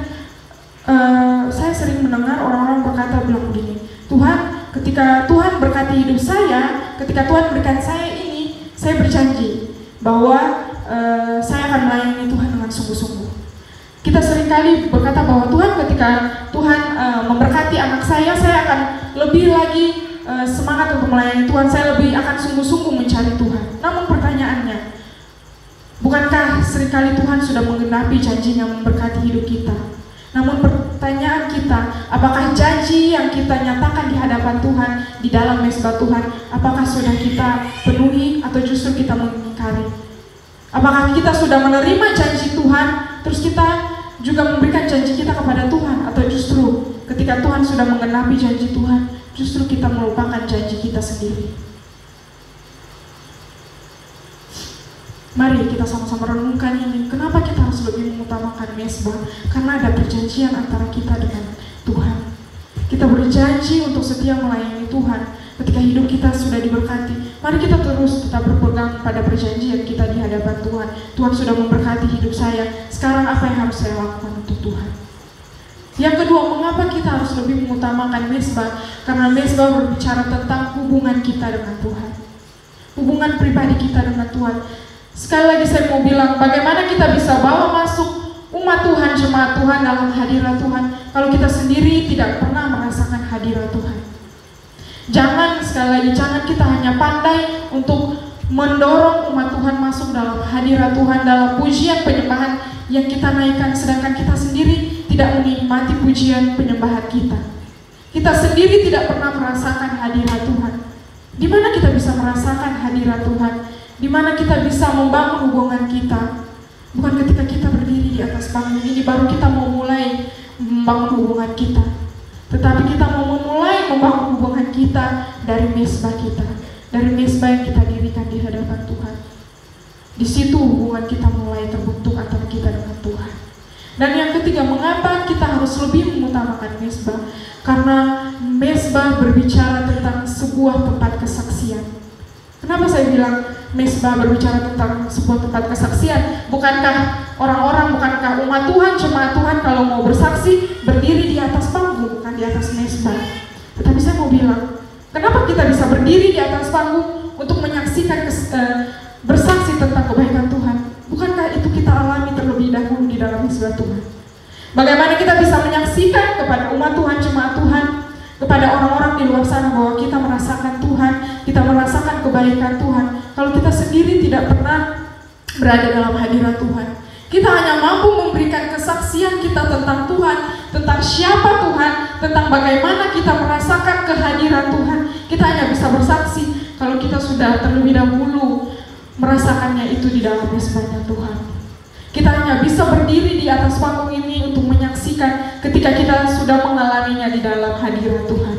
saya sering mendengar orang-orang berkata bilang begini, Tuhan, ketika Tuhan berkati hidup saya, ketika Tuhan berkati saya ini, saya berjanji bahwa saya akan melayani Tuhan dengan sungguh-sungguh. Kita seringkali berkata bahwa Tuhan, ketika Tuhan memberkati anak saya akan lebih lagi semangat untuk melayani Tuhan, saya lebih akan sungguh-sungguh mencari Tuhan. Namun pertanyaannya, bukankah seringkali Tuhan sudah menggenapi janjinya memberkati hidup kita? Namun pertanyaan kita, apakah janji yang kita nyatakan di hadapan Tuhan, di dalam mezbah Tuhan, apakah sudah kita penuhi atau justru kita mengingkari? Apakah kita sudah menerima janji Tuhan, terus kita juga memberikan janji kita kepada Tuhan, atau justru ketika Tuhan sudah menggenapi janji Tuhan, justru kita melupakan janji kita sendiri? Mari kita sama-sama renungkan ini. Kenapa kita harus lebih mengutamakan mezbah? Karena ada perjanjian antara kita dengan Tuhan. Kita berjanji untuk setia melayani Tuhan. Ketika hidup kita sudah diberkati, mari kita terus tetap berpegang pada perjanjian kita di hadapan Tuhan. Tuhan sudah memberkati hidup saya, sekarang apa yang harus saya lakukan untuk Tuhan? Yang kedua, mengapa kita harus lebih mengutamakan mezbah? Karena mezbah berbicara tentang hubungan kita dengan Tuhan, hubungan pribadi kita dengan Tuhan. Sekali lagi saya mau bilang, bagaimana kita bisa bawa masuk umat Tuhan, jemaat Tuhan dalam hadirat Tuhan, kalau kita sendiri tidak pernah merasakan hadirat Tuhan. Jangan, sekali lagi, jangan kita hanya pandai untuk mendorong umat Tuhan masuk dalam hadirat Tuhan, dalam pujian penyembahan yang kita naikkan, sedangkan kita sendiri tidak menikmati pujian penyembahan kita. Kita sendiri tidak pernah merasakan hadirat Tuhan. Di mana kita bisa merasakan hadirat Tuhan? Di mana kita bisa membangun hubungan kita? Bukan ketika kita berdiri di atas panggung ini baru kita mau mulai membangun hubungan kita, tetapi kita mau memulai membangun hubungan kita dari mezbah kita, dari mezbah yang kita dirikan di hadapan Tuhan. Di situ hubungan kita mulai terbentuk antara kita dengan Tuhan. Dan yang ketiga, mengapa kita harus lebih mengutamakan mezbah? Karena mezbah berbicara tentang sebuah tempat kesaksian. Kenapa saya bilang mezbah berbicara tentang sebuah tempat kesaksian? Bukankah orang-orang, bukankah umat Tuhan, jemaat Tuhan kalau mau bersaksi berdiri di atas panggung, bukan di atas mezbah? Tetapi saya mau bilang, kenapa kita bisa berdiri di atas panggung untuk menyaksikan, bersaksi tentang kebaikan Tuhan? Bukankah itu kita alami terlebih dahulu di dalam mezbah Tuhan? Bagaimana kita bisa menyaksikan kepada umat Tuhan, jemaat Tuhan, kepada orang-orang di luar sana bahwa kita merasakan Tuhan, kita merasakan kebaikan Tuhan, kalau kita sendiri tidak pernah berada dalam hadirat Tuhan? Kita hanya mampu memberikan kesaksian kita tentang Tuhan, tentang siapa Tuhan, tentang bagaimana kita merasakan kehadiran Tuhan. Kita hanya bisa bersaksi kalau kita sudah terlebih dahulu merasakannya itu di dalam mezbahnya Tuhan. Kita hanya bisa berdiri di atas panggung ini untuk menyaksikan ketika kita sudah mengalaminya di dalam hadirat Tuhan.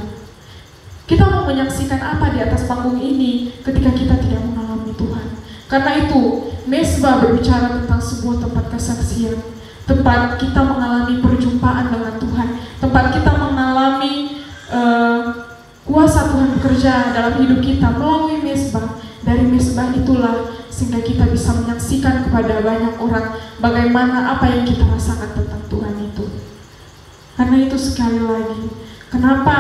Kita mau menyaksikan apa di atas panggung ini ketika kita tidak mengalami Tuhan? Karena itu, mezbah berbicara tentang sebuah tempat kesaksian, tempat kita mengalami perjumpaan dengan Tuhan, tempat kita mengalami kuasa Tuhan bekerja dalam hidup kita melalui mezbah. Dari mezbah itulah sehingga kita bisa menyaksikan kepada banyak orang bagaimana apa yang kita rasakan tentang Tuhan itu. Karena itu sekali lagi, Kenapa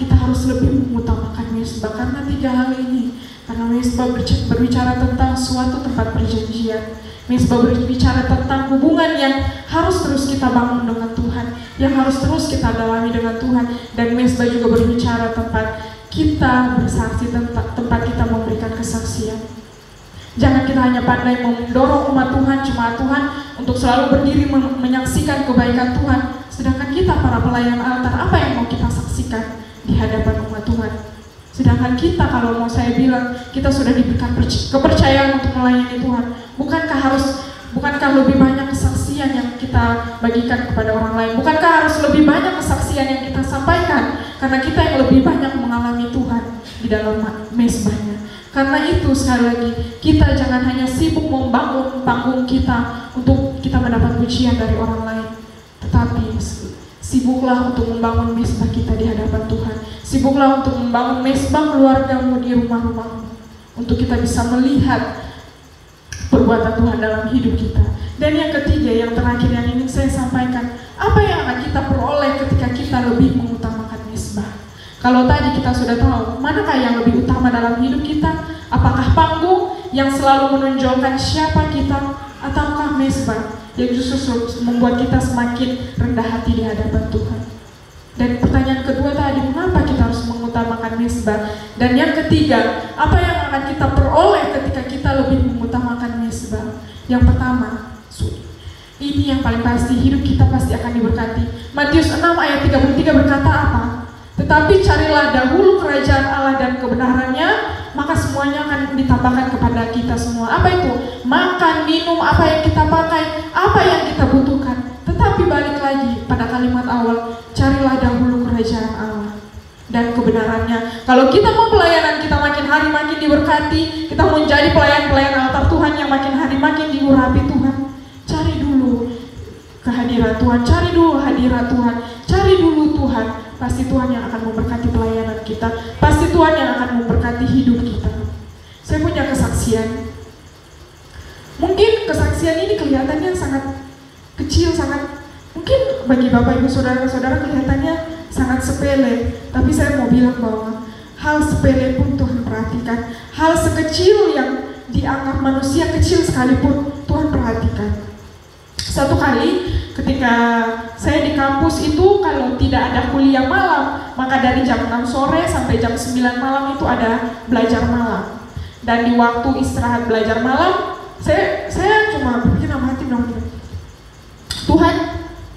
kita harus lebih mengutamakan MEZBAH? Karena 3 hal ini. Karena MEZBAH berbicara tentang suatu tempat perjanjian. MEZBAH berbicara tentang hubungan yang harus terus kita bangun dengan Tuhan, yang harus terus kita dalami dengan Tuhan. Dan MEZBAH juga berbicara tempat kita bersaksi, tempat kita memberikan kesaksian. Jangan kita hanya pandai mendorong umat Tuhan, jemaat Tuhan, untuk selalu berdiri menyaksikan kebaikan Tuhan, sedangkan kita para pelayan altar, apa yang mau kita saksikan di hadapan umat Tuhan? Sedangkan kita, kalau mau saya bilang, kita sudah diberikan kepercayaan untuk melayani Tuhan. Bukankah lebih banyak kesaksian yang kita bagikan kepada orang lain? Bukankah harus lebih banyak kesaksian yang kita sampaikan? Karena kita yang lebih banyak mengalami Tuhan di dalam mezbahnya. Karena itu, sekali lagi, kita jangan hanya sibuk membangun panggung kita untuk kita mendapat pujian dari orang lain, tetapi sibuklah untuk membangun mezbah kita di hadapan Tuhan. Sibuklah untuk membangun mezbah keluargamu di rumah-rumahmu, untuk kita bisa melihat perbuatan Tuhan dalam hidup kita. Dan yang ketiga, yang terakhir yang ingin saya sampaikan, apa yang akan kita peroleh ketika kita lebih mengutamakan mezbah? Kalau tadi kita sudah tahu, manakah yang lebih utama dalam hidup kita? Apakah panggung yang selalu menonjolkan siapa kita, ataukah mezbah yang justru membuat kita semakin rendah hati di hadapan Tuhan? Dan pertanyaan kedua tadi, mengapa kita harus mengutamakan mezbah? Dan yang ketiga, apa yang akan kita peroleh ketika kita lebih mengutamakan mezbah? Yang pertama, ini yang paling pasti, hidup kita pasti akan diberkati. Matius 6 ayat 33 berkata apa? Tetapi carilah dahulu kerajaan Allah dan kebenarannya, maka semuanya akan ditambahkan kepada kita semua. Apa itu? Makan, minum, apa yang kita pakai, apa yang kita butuhkan. Tetapi balik lagi pada kalimat awal, carilah dahulu kerajaan Allah dan kebenarannya. Kalau kita mau pelayanan kita makin hari makin diberkati, kita mau jadi pelayan-pelayan altar Tuhan yang makin hari makin diurapi Tuhan, cari dulu kehadiran Tuhan, cari dulu hadirat Tuhan, cari dulu Tuhan. Pasti Tuhan yang akan memberkati pelayanan kita, pasti Tuhan yang akan memberkati hidup kita. Saya punya kesaksian. Mungkin kesaksian ini kelihatannya sangat kecil, sangat, mungkin bagi Bapak Ibu Saudara-saudara kelihatannya sangat sepele, tapi saya mau bilang bahwa hal sepele pun Tuhan perhatikan. Hal sekecil yang dianggap manusia kecil sekalipun Tuhan perhatikan. Satu kali ketika saya di kampus itu, kalau tidak ada kuliah malam, maka dari jam 6 sore sampai jam 9 malam itu ada belajar malam. Dan di waktu istirahat belajar malam, saya cuma berpikir sama hati, Tuhan,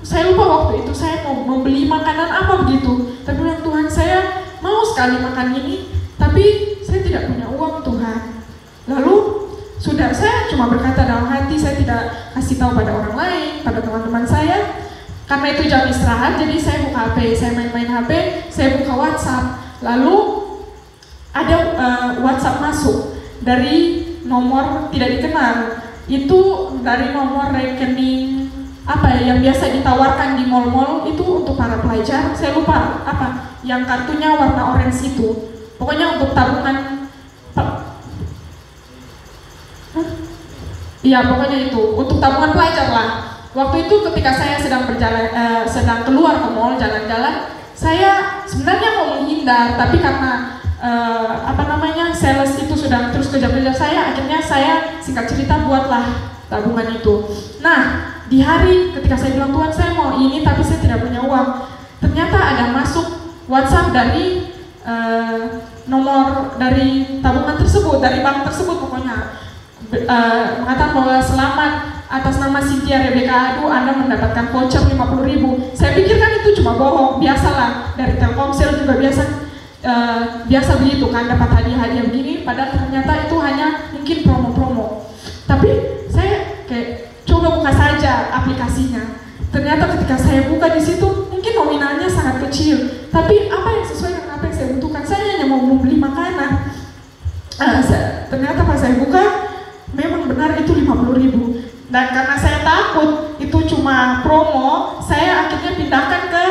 saya lupa waktu itu saya mau membeli makanan apa begitu. Tapi bilang, Tuhan, saya mau sekali makan ini, tapi saya tidak punya uang, Tuhan. Lalu sudah, saya cuma berkata dalam hati, saya tidak kasih tahu pada orang lain, pada teman-teman saya. Karena itu jam istirahat, jadi saya buka HP, saya main-main HP, saya buka WhatsApp. Lalu ada WhatsApp masuk dari nomor tidak dikenal. Itu dari nomor rekening apa ya, yang biasa ditawarkan di mall-mall itu untuk para pelajar. Saya lupa apa, yang kartunya warna orange itu. Pokoknya untuk tabungan. Iya, pokoknya itu untuk tabungan pelajar lah. Waktu itu ketika saya sedang keluar ke mall jalan-jalan, saya sebenarnya mau menghindar, tapi karena sales itu sudah terus kejar-kejar saya, akhirnya saya singkat cerita buatlah tabungan itu. Nah, di hari ketika saya bilang, Tuhan, saya mau ini tapi saya tidak punya uang, ternyata ada masuk WhatsApp dari nomor dari tabungan tersebut, dari bank tersebut pokoknya. Mengatakan bahwa selamat, atas nama Cintya R Adoe Anda mendapatkan voucher 50.000. Saya pikirkan itu cuma bohong, biasalah, dari Telkomsel juga biasa begitu kan, dapat hadiah-hadiah begini, padahal ternyata itu hanya mungkin promo-promo. Tapi saya kayak coba buka saja aplikasinya. Ternyata ketika saya buka di situ, mungkin nominalnya sangat kecil, tapi apa yang sesuai dengan apa yang saya butuhkan. Saya hanya mau membeli makanan. Ternyata pas saya buka, memang benar itu 50.000. Dan karena saya takut itu cuma promo, saya akhirnya pindahkan ke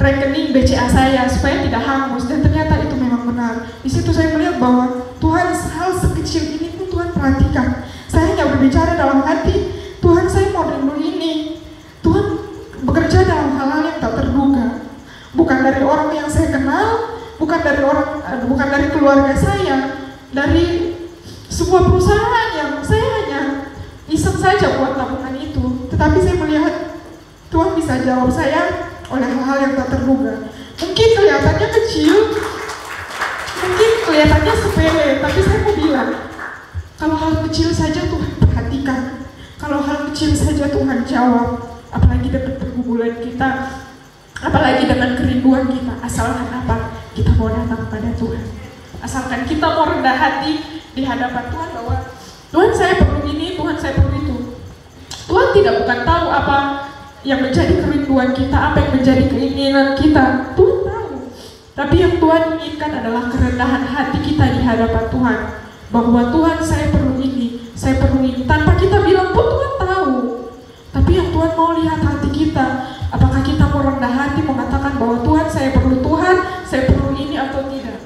rekening BCA saya supaya tidak hangus. Dan ternyata itu memang benar. Di situ saya melihat bahwa Tuhan, hal sekecil ini pun Tuhan perhatikan. Saya hanya berbicara dalam hati, Tuhan, saya mau dulu ini. Tuhan bekerja dalam hal-hal yang tak terduga. bukan dari orang yang saya kenal, bukan dari orang, bukan dari keluarga saya, dari sebuah perusahaan yang saya hanya iseng saja buat tabungan itu. Tetapi saya melihat Tuhan bisa jawab saya oleh hal-hal yang tak terduga. Mungkin kelihatannya kecil, mungkin kelihatannya sepele, tapi saya mau bilang, kalau hal kecil saja Tuhan perhatikan, kalau hal kecil saja Tuhan jawab, apalagi dengan pergumulan kita, apalagi dengan kerinduan kita. Asalkan apa? Kita mau datang kepada Tuhan. Asalkan kita mau rendah hati di hadapan Tuhan bahwa Tuhan saya perlu ini, Tuhan saya perlu itu. Tuhan tidak bukan tahu apa yang menjadi kerinduan kita, apa yang menjadi keinginan kita. Tuhan tahu. Tapi yang Tuhan inginkan adalah kerendahan hati kita di hadapan Tuhan. Bahwa Tuhan saya perlu ini, saya perlu ini. Tanpa kita bilang pun Tuhan tahu. Tapi yang Tuhan mau lihat hati kita. Apakah kita mau rendah hati mengatakan bahwa Tuhan saya perlu, Tuhan saya perlu ini atau tidak.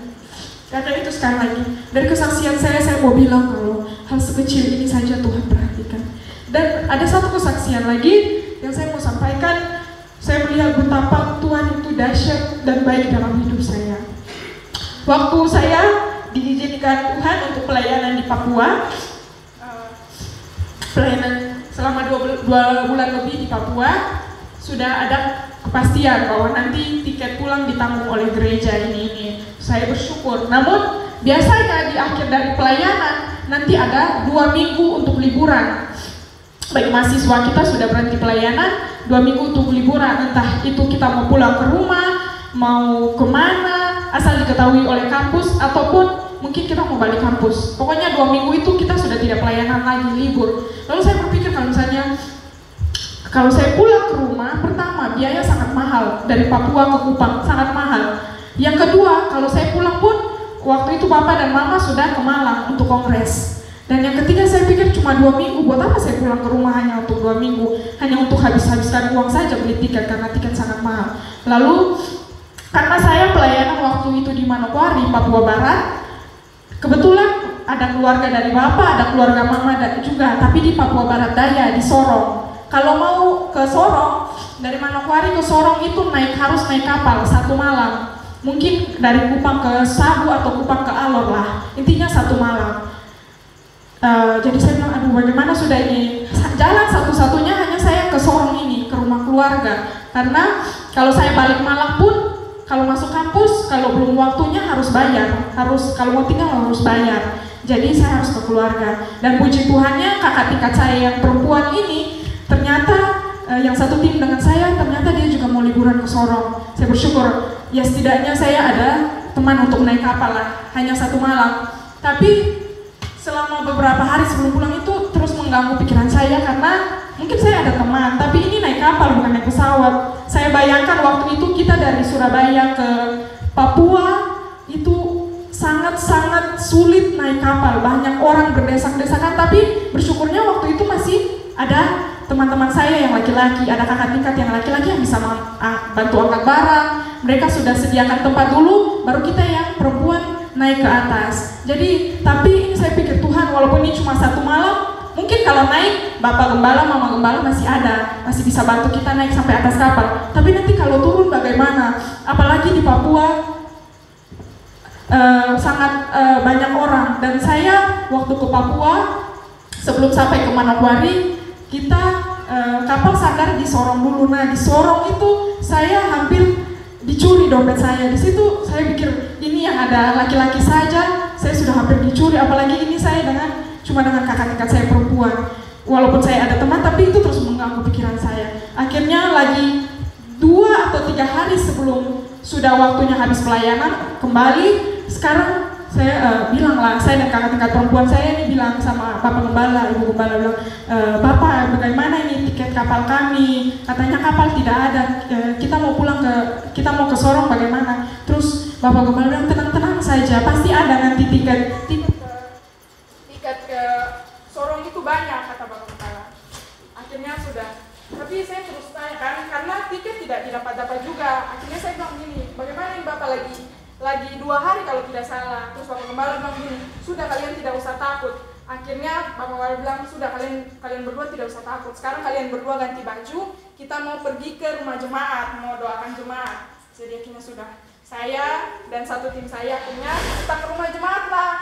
Karena itu sekali lagi dari kesaksian saya mau bilang kalau hal sekecil ini saja Tuhan perhatikan. Dan ada satu kesaksian lagi yang saya mau sampaikan. Saya melihat betapa Tuhan itu dahsyat dan baik dalam hidup saya. Waktu saya diizinkan Tuhan untuk pelayanan di Papua, pelayanan selama 2 bulan lebih di Papua, sudah ada kepastian bahwa nanti tiket pulang ditanggung oleh gereja ini. Saya bersyukur. Namun biasanya di akhir dari pelayanan nanti ada 2 minggu untuk liburan. Bagi mahasiswa kita sudah berhenti pelayanan, 2 minggu untuk liburan. Entah itu kita mau pulang ke rumah, mau kemana, asal diketahui oleh kampus, ataupun mungkin kita mau balik kampus. Pokoknya 2 minggu itu kita sudah tidak pelayanan lagi, libur. Lalu saya berpikir kalau misalnya kalau saya pulang ke rumah, pertama biaya sangat mahal, dari Papua ke Kupang sangat mahal. Yang kedua, kalau saya pulang pun waktu itu Papa dan Mama sudah ke Malang untuk kongres. Dan yang ketiga saya pikir cuma 2 minggu, buat apa saya pulang ke rumah hanya untuk 2 minggu, hanya untuk habis-habiskan uang saja beli tiket karena tiket sangat mahal. Lalu karena saya pelayanan waktu itu di Manokwari, Papua Barat, kebetulan ada keluarga dari Bapak, ada keluarga Mama juga, tapi di Papua Barat Daya, di Sorong. Kalau mau ke Sorong, dari Manokwari ke Sorong itu harus naik kapal 1 malam. Mungkin dari Kupang ke Sabu atau Kupang ke Alor lah, intinya 1 malam. Jadi saya bilang, aduh bagaimana sudah ini, jalan satu-satunya hanya saya ke Sorong ini, ke rumah keluarga. Karena kalau saya balik Malang pun, kalau masuk kampus, kalau belum waktunya harus bayar. Kalau mau tinggal harus bayar. Jadi saya harus ke keluarga. Dan puji Tuhannya kakak tingkat saya yang perempuan ini, ternyata yang satu tim dengan saya, ternyata dia juga mau liburan ke Sorong. Saya bersyukur, ya setidaknya saya ada teman untuk naik kapal lah, hanya 1 malam. Tapi selama beberapa hari sebelum pulang itu terus mengganggu pikiran saya karena mungkin saya ada teman, tapi ini naik kapal bukan naik pesawat. Saya bayangkan waktu itu kita dari Surabaya ke Papua itu sangat-sangat sulit naik kapal, banyak orang berdesak-desakan, tapi bersyukurnya waktu itu masih ada teman-teman saya yang laki-laki, ada kakak tingkat yang laki-laki yang bisa bantu angkat barang. Mereka sudah sediakan tempat dulu, baru kita yang perempuan naik ke atas. Jadi, tapi ini saya pikir Tuhan, walaupun ini cuma 1 malam, mungkin kalau naik, bapak gembala, mama gembala masih ada, masih bisa bantu kita naik sampai atas kapal. Tapi nanti kalau turun bagaimana? Apalagi di Papua, sangat banyak orang. Dan saya waktu ke Papua, sebelum sampai ke Manokwari, kita kapal sandar di Sorong dulu. Nah di Sorong itu saya hampir dicuri dompet saya. Di situ saya pikir ini yang ada laki-laki saja, saya sudah hampir dicuri. Apalagi ini saya cuma dengan kakak tingkat saya perempuan. Walaupun saya ada teman, tapi itu terus mengganggu pikiran saya. Akhirnya lagi 2 atau 3 hari sebelum sudah waktunya habis pelayanan kembali. Sekarang saya bilang lah, saya dan kakak tingkat perempuan saya ini bilang sama Bapak Gembala, Ibu Gembala bilang, Bapak bagaimana ini tiket kapal kami, katanya kapal tidak ada, kita mau ke Sorong bagaimana. Terus Bapak Gembala bilang, tenang-tenang saja, pasti ada nanti tiket ke Sorong itu banyak, kata Bapak Gembala. Akhirnya sudah, tapi saya terus tanya kan, karena tiket tidak didapat-dapat juga. Akhirnya saya bilang gini, bagaimana ini Bapak lagi 2 hari kalau tidak salah. Terus Bapak Gembala bilang gini, sudah kalian tidak usah takut. Akhirnya Bapak Gembala bilang, sudah kalian berdua tidak usah takut. Sekarang kalian berdua ganti baju, kita mau pergi ke rumah jemaat, mau doakan jemaat. Jadi akhirnya sudah saya dan satu tim saya akhirnya kita ke rumah jemaat lah.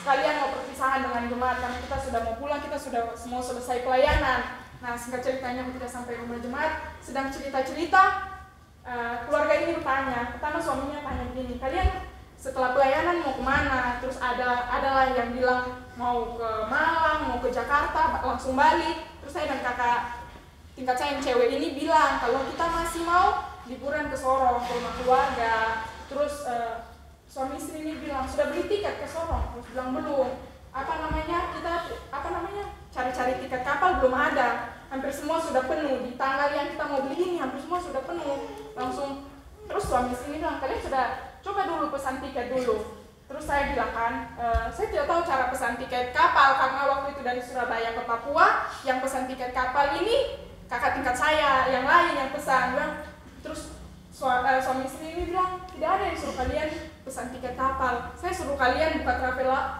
Sekalian mau perpisahan dengan jemaat karena kita sudah mau pulang, kita sudah mau selesai pelayanan. Nah, singkat ceritanya kita sampai rumah jemaat, sedang cerita-cerita, keluarga ini bertanya. Pertama suaminya tanya begini, kalian setelah pelayanan mau kemana? Terus adalah yang bilang mau ke Malang, mau ke Jakarta, langsung balik. Terus saya dan kakak tingkat saya yang cewek ini bilang kalau kita masih mau liburan ke Sorong, ke rumah keluarga. Terus suami istri ini bilang, sudah beli tiket ke Sorong? Terus bilang belum. Kita cari-cari tiket kapal belum ada, hampir semua sudah penuh. Di tanggal yang kita mau beli ini hampir semua sudah penuh. Langsung terus suami sini bilang, kalian sudah coba dulu pesan tiket dulu. Terus saya bilang kan, saya tidak tahu cara pesan tiket kapal karena waktu itu dari Surabaya ke Papua, yang pesan tiket kapal ini kakak tingkat saya, yang lain yang pesan. Terus suami sini ini bilang, tidak ada yang suruh kalian pesan tiket kapal. Saya suruh kalian buka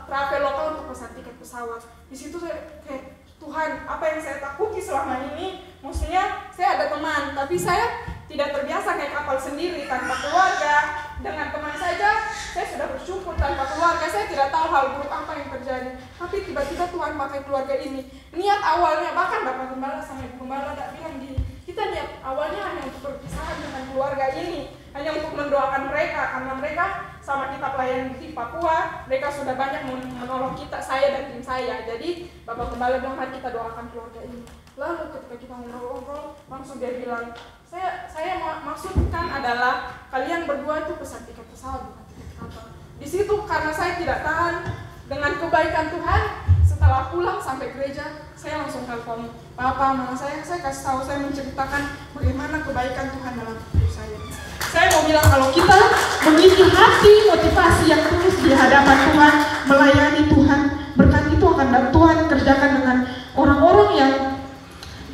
traveloka untuk pesan tiket pesawat. Di situ saya kayak, Tuhan, apa yang saya takuti selama ini? Maksudnya saya ada teman, tapi saya tidak terbiasa naik kapal sendiri tanpa keluarga. Dengan teman saja, saya sudah bersyukur tanpa keluarga. Saya tidak tahu hal buruk apa yang terjadi. Tapi tiba-tiba Tuhan pakai keluarga ini. Niat awalnya, bahkan Bapak Gembala sama Ibu Gembala tidak bilang gini, kita niat awalnya hanya untuk berpisahan dengan keluarga ini, hanya untuk mendoakan mereka karena mereka sama kita pelayan di Papua, mereka sudah banyak menolong kita, saya dan tim saya. Jadi Bapak Gembala bilang, mari kita doakan keluarga ini. Lalu ketika kita ngobrol-ngobrol, langsung dia bilang, saya maksudkan adalah kalian berdua itu pesan tiket pesawat, bukan tiket kapal. Di situ karena saya tidak tahan dengan kebaikan Tuhan, setelah pulang sampai gereja saya langsung telepon Papa, Mama saya kasih tahu, saya menceritakan bagaimana kebaikan Tuhan dalam hidup saya. Saya mau bilang kalau kita memiliki hati motivasi yang tulus di hadapan Tuhan, melayani Tuhan, berkat itu akan Tuhan kerjakan dengan orang-orang yang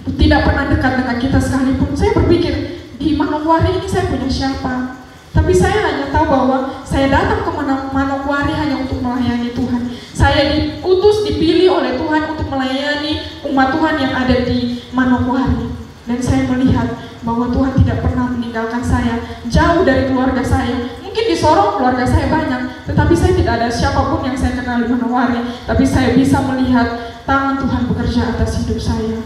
tidak pernah dekat dengan kita sekalipun. Saya berpikir di Manokwari ini saya punya siapa? Tapi saya hanya tahu bahwa saya datang ke Manokwari hanya untuk melayani Tuhan. Saya diutus, dipilih oleh Tuhan untuk melayani umat Tuhan yang ada di Manokwari. Dan saya melihat bahwa Tuhan tidak pernah meninggalkan saya, jauh dari keluarga saya. Mungkin di Sorong keluarga saya banyak, tetapi saya tidak ada siapapun yang saya kenal di Manokwari. Tapi saya bisa melihat tangan Tuhan bekerja atas hidup saya.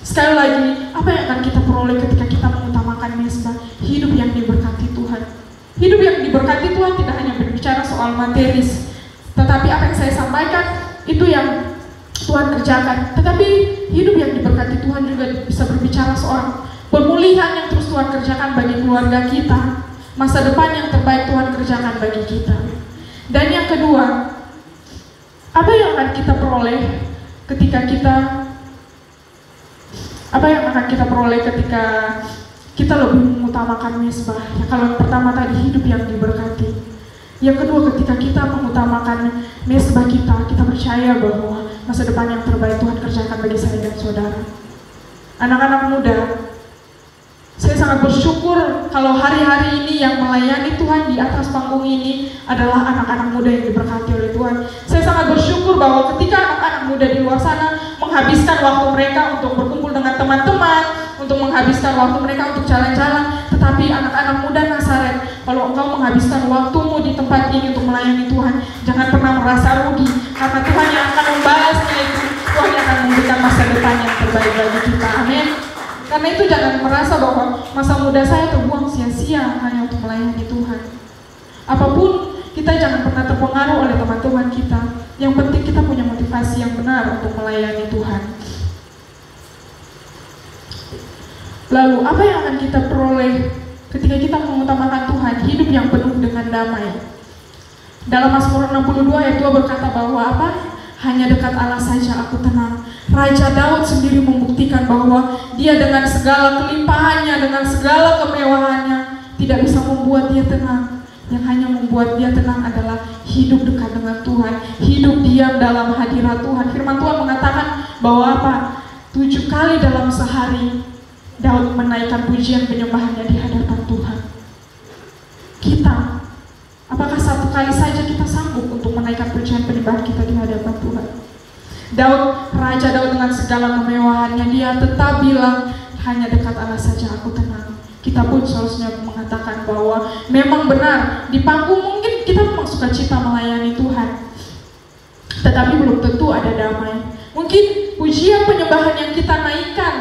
Sekali lagi, apa yang akan kita peroleh ketika kita mengutamakan mesbah? Hidup yang diberkati Tuhan. Hidup yang diberkati Tuhan tidak hanya berbicara soal materis, tetapi apa yang saya sampaikan itu yang Tuhan kerjakan. Tetapi hidup yang diberkati Tuhan juga bisa berbicara soal pemulihan yang terus Tuhan kerjakan bagi keluarga kita, masa depan yang terbaik Tuhan kerjakan bagi kita. Dan yang kedua, apa yang akan kita peroleh ketika kita lebih mengutamakan mesbah? Ya, kalau yang pertama tadi hidup yang diberkati. Yang kedua, ketika kita mengutamakan mesbah kita percaya bahwa masa depan yang terbaik Tuhan kerjakan bagi saya dan saudara. Anak-anak muda, saya sangat bersyukur kalau hari-hari ini yang melayani Tuhan di atas panggung ini adalah anak-anak muda yang diberkati oleh Tuhan. Saya sangat bersyukur bahwa ketika anak-anak muda di luar sana menghabiskan waktu mereka untuk berkumpul dengan teman-teman, untuk menghabiskan waktu mereka untuk jalan-jalan, tetapi anak-anak muda Nazaret, kalau engkau menghabiskan waktumu di tempat ini untuk melayani Tuhan, jangan pernah merasa rugi, karena Tuhan yang akan membalasnya itu, Tuhan yang akan memberikan masa depan yang terbaik bagi kita, amin. Karena itu jangan merasa bahwa masa muda saya terbuang sia-sia hanya untuk melayani Tuhan. Apapun, kita jangan pernah terpengaruh oleh teman-teman kita, yang penting kita punya motivasi yang benar untuk melayani Tuhan. Lalu, apa yang akan kita peroleh ketika kita mengutamakan Tuhan? Hidup yang penuh dengan damai. Dalam Mazmur 62 ayat 2 berkata bahwa apa? Hanya dekat Allah saja aku tenang. Raja Daud sendiri membuktikan bahwa dia dengan segala kelimpahannya, dengan segala kemewahannya, tidak bisa membuat dia tenang. Yang hanya membuat dia tenang adalah hidup dekat dengan Tuhan, hidup diam dalam hadirat Tuhan. Firman Tuhan mengatakan bahwa apa? 7 kali dalam sehari Daud menaikkan pujian penyembahannya di hadapan Tuhan. Kita, apakah 1 kali saja kita sanggup untuk menaikkan pujian penyembahan kita di hadapan Tuhan? Raja Daud dengan segala kemewahannya, dia tetap bilang, hanya dekat Allah saja aku tenang. kita pun seharusnya mengatakan bahwa memang benar, di panggung mungkin kita memang suka cita melayani Tuhan, tetapi belum tentu ada damai. Mungkin pujian penyembahan yang kita naikkan,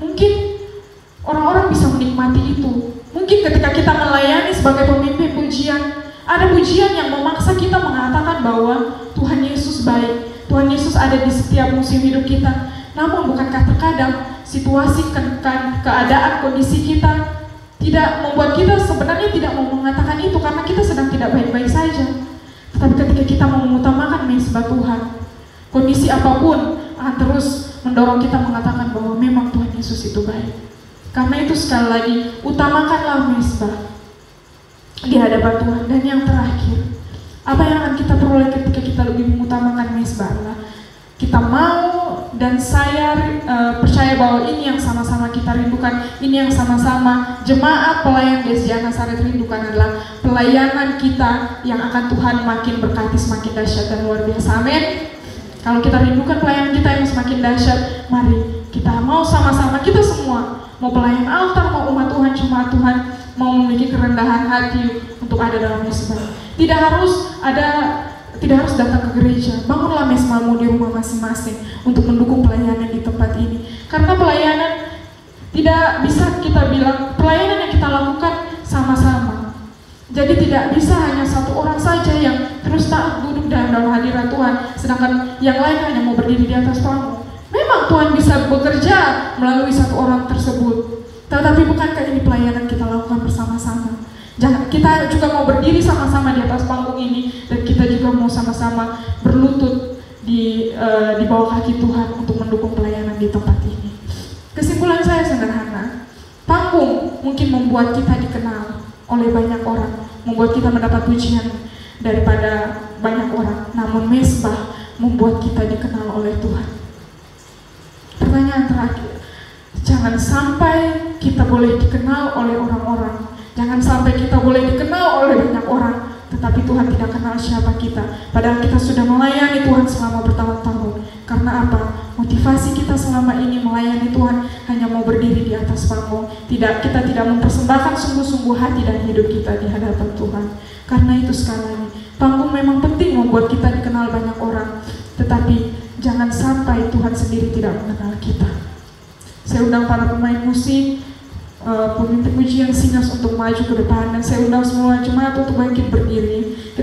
mungkin orang-orang bisa menikmati itu. Mungkin ketika kita melayani sebagai pemimpin pujian, ada pujian yang memaksa kita mengatakan bahwa Tuhan Yesus baik, Tuhan Yesus ada di setiap musim hidup kita. Namun bukankah terkadang situasi, keadaan, kondisi kita tidak membuat kita sebenarnya tidak mau mengatakan itu karena kita sedang tidak baik-baik saja. Tetapi ketika kita mau mengutamakan mesbah Tuhan, kondisi apapun akan terus mendorong kita mengatakan bahwa memang Tuhan Yesus itu baik. Karena itu sekali lagi, utamakanlah mesbah di hadapan Tuhan. Dan yang terakhir, apa yang akan kita peroleh ketika kita lebih mengutamakan mesbah adalah kita mau, dan saya percaya bahwa ini yang sama-sama kita rindukan, ini yang sama-sama jemaat pelayan GSJ Nasaret rindukan adalah pelayanan kita yang akan Tuhan makin berkati, semakin dahsyat dan luar biasa. Amin. Kalau kita rindukan pelayanan kita yang semakin dahsyat, mari kita mau sama-sama, kita semua mau pelayan altar, mau umat Tuhan, jemaat Tuhan, mau memiliki kerendahan hati untuk ada dalam mesbah. Tidak harus datang ke gereja, bangunlah mesbahmu di rumah masing-masing untuk mendukung pelayanan di tempat ini. Karena pelayanan tidak bisa kita bilang, pelayanan yang kita lakukan sama-sama. Jadi tidak bisa hanya satu orang saja yang terus taat duduk dalam hadirat Tuhan, sedangkan yang lain hanya mau berdiri di atas panggung. Memang Tuhan bisa bekerja melalui satu orang tersebut, tetapi bukankah ini pelayanan kita lakukan bersama-sama? Kita juga mau berdiri sama-sama di atas panggung ini, dan kita juga mau sama-sama berlutut di bawah kaki Tuhan untuk mendukung pelayanan di tempat ini. Kesimpulan saya sederhana, panggung mungkin membuat kita dikenal oleh banyak orang, membuat kita mendapat pujian daripada banyak orang, namun mesbah membuat kita dikenal oleh Tuhan. Pertanyaan terakhir, jangan sampai kita boleh dikenal oleh orang-orang. Jangan sampai kita boleh dikenal oleh banyak orang, tetapi Tuhan tidak kenal siapa kita. Padahal kita sudah melayani Tuhan selama bertahun-tahun. Karena apa? Motivasi kita selama ini melayani Tuhan hanya mau berdiri di atas panggung. Kita tidak mempersembahkan sungguh-sungguh hati dan hidup kita di hadapan Tuhan. Karena itu sekali lagi, panggung memang penting membuat kita dikenal banyak orang, tetapi jangan sampai Tuhan sendiri tidak mengenal kita. Saya undang para pemain musik, pemimpin pujian, singers untuk maju ke depan, dan saya undang semua jemaat untuk bangkit berdiri. Kita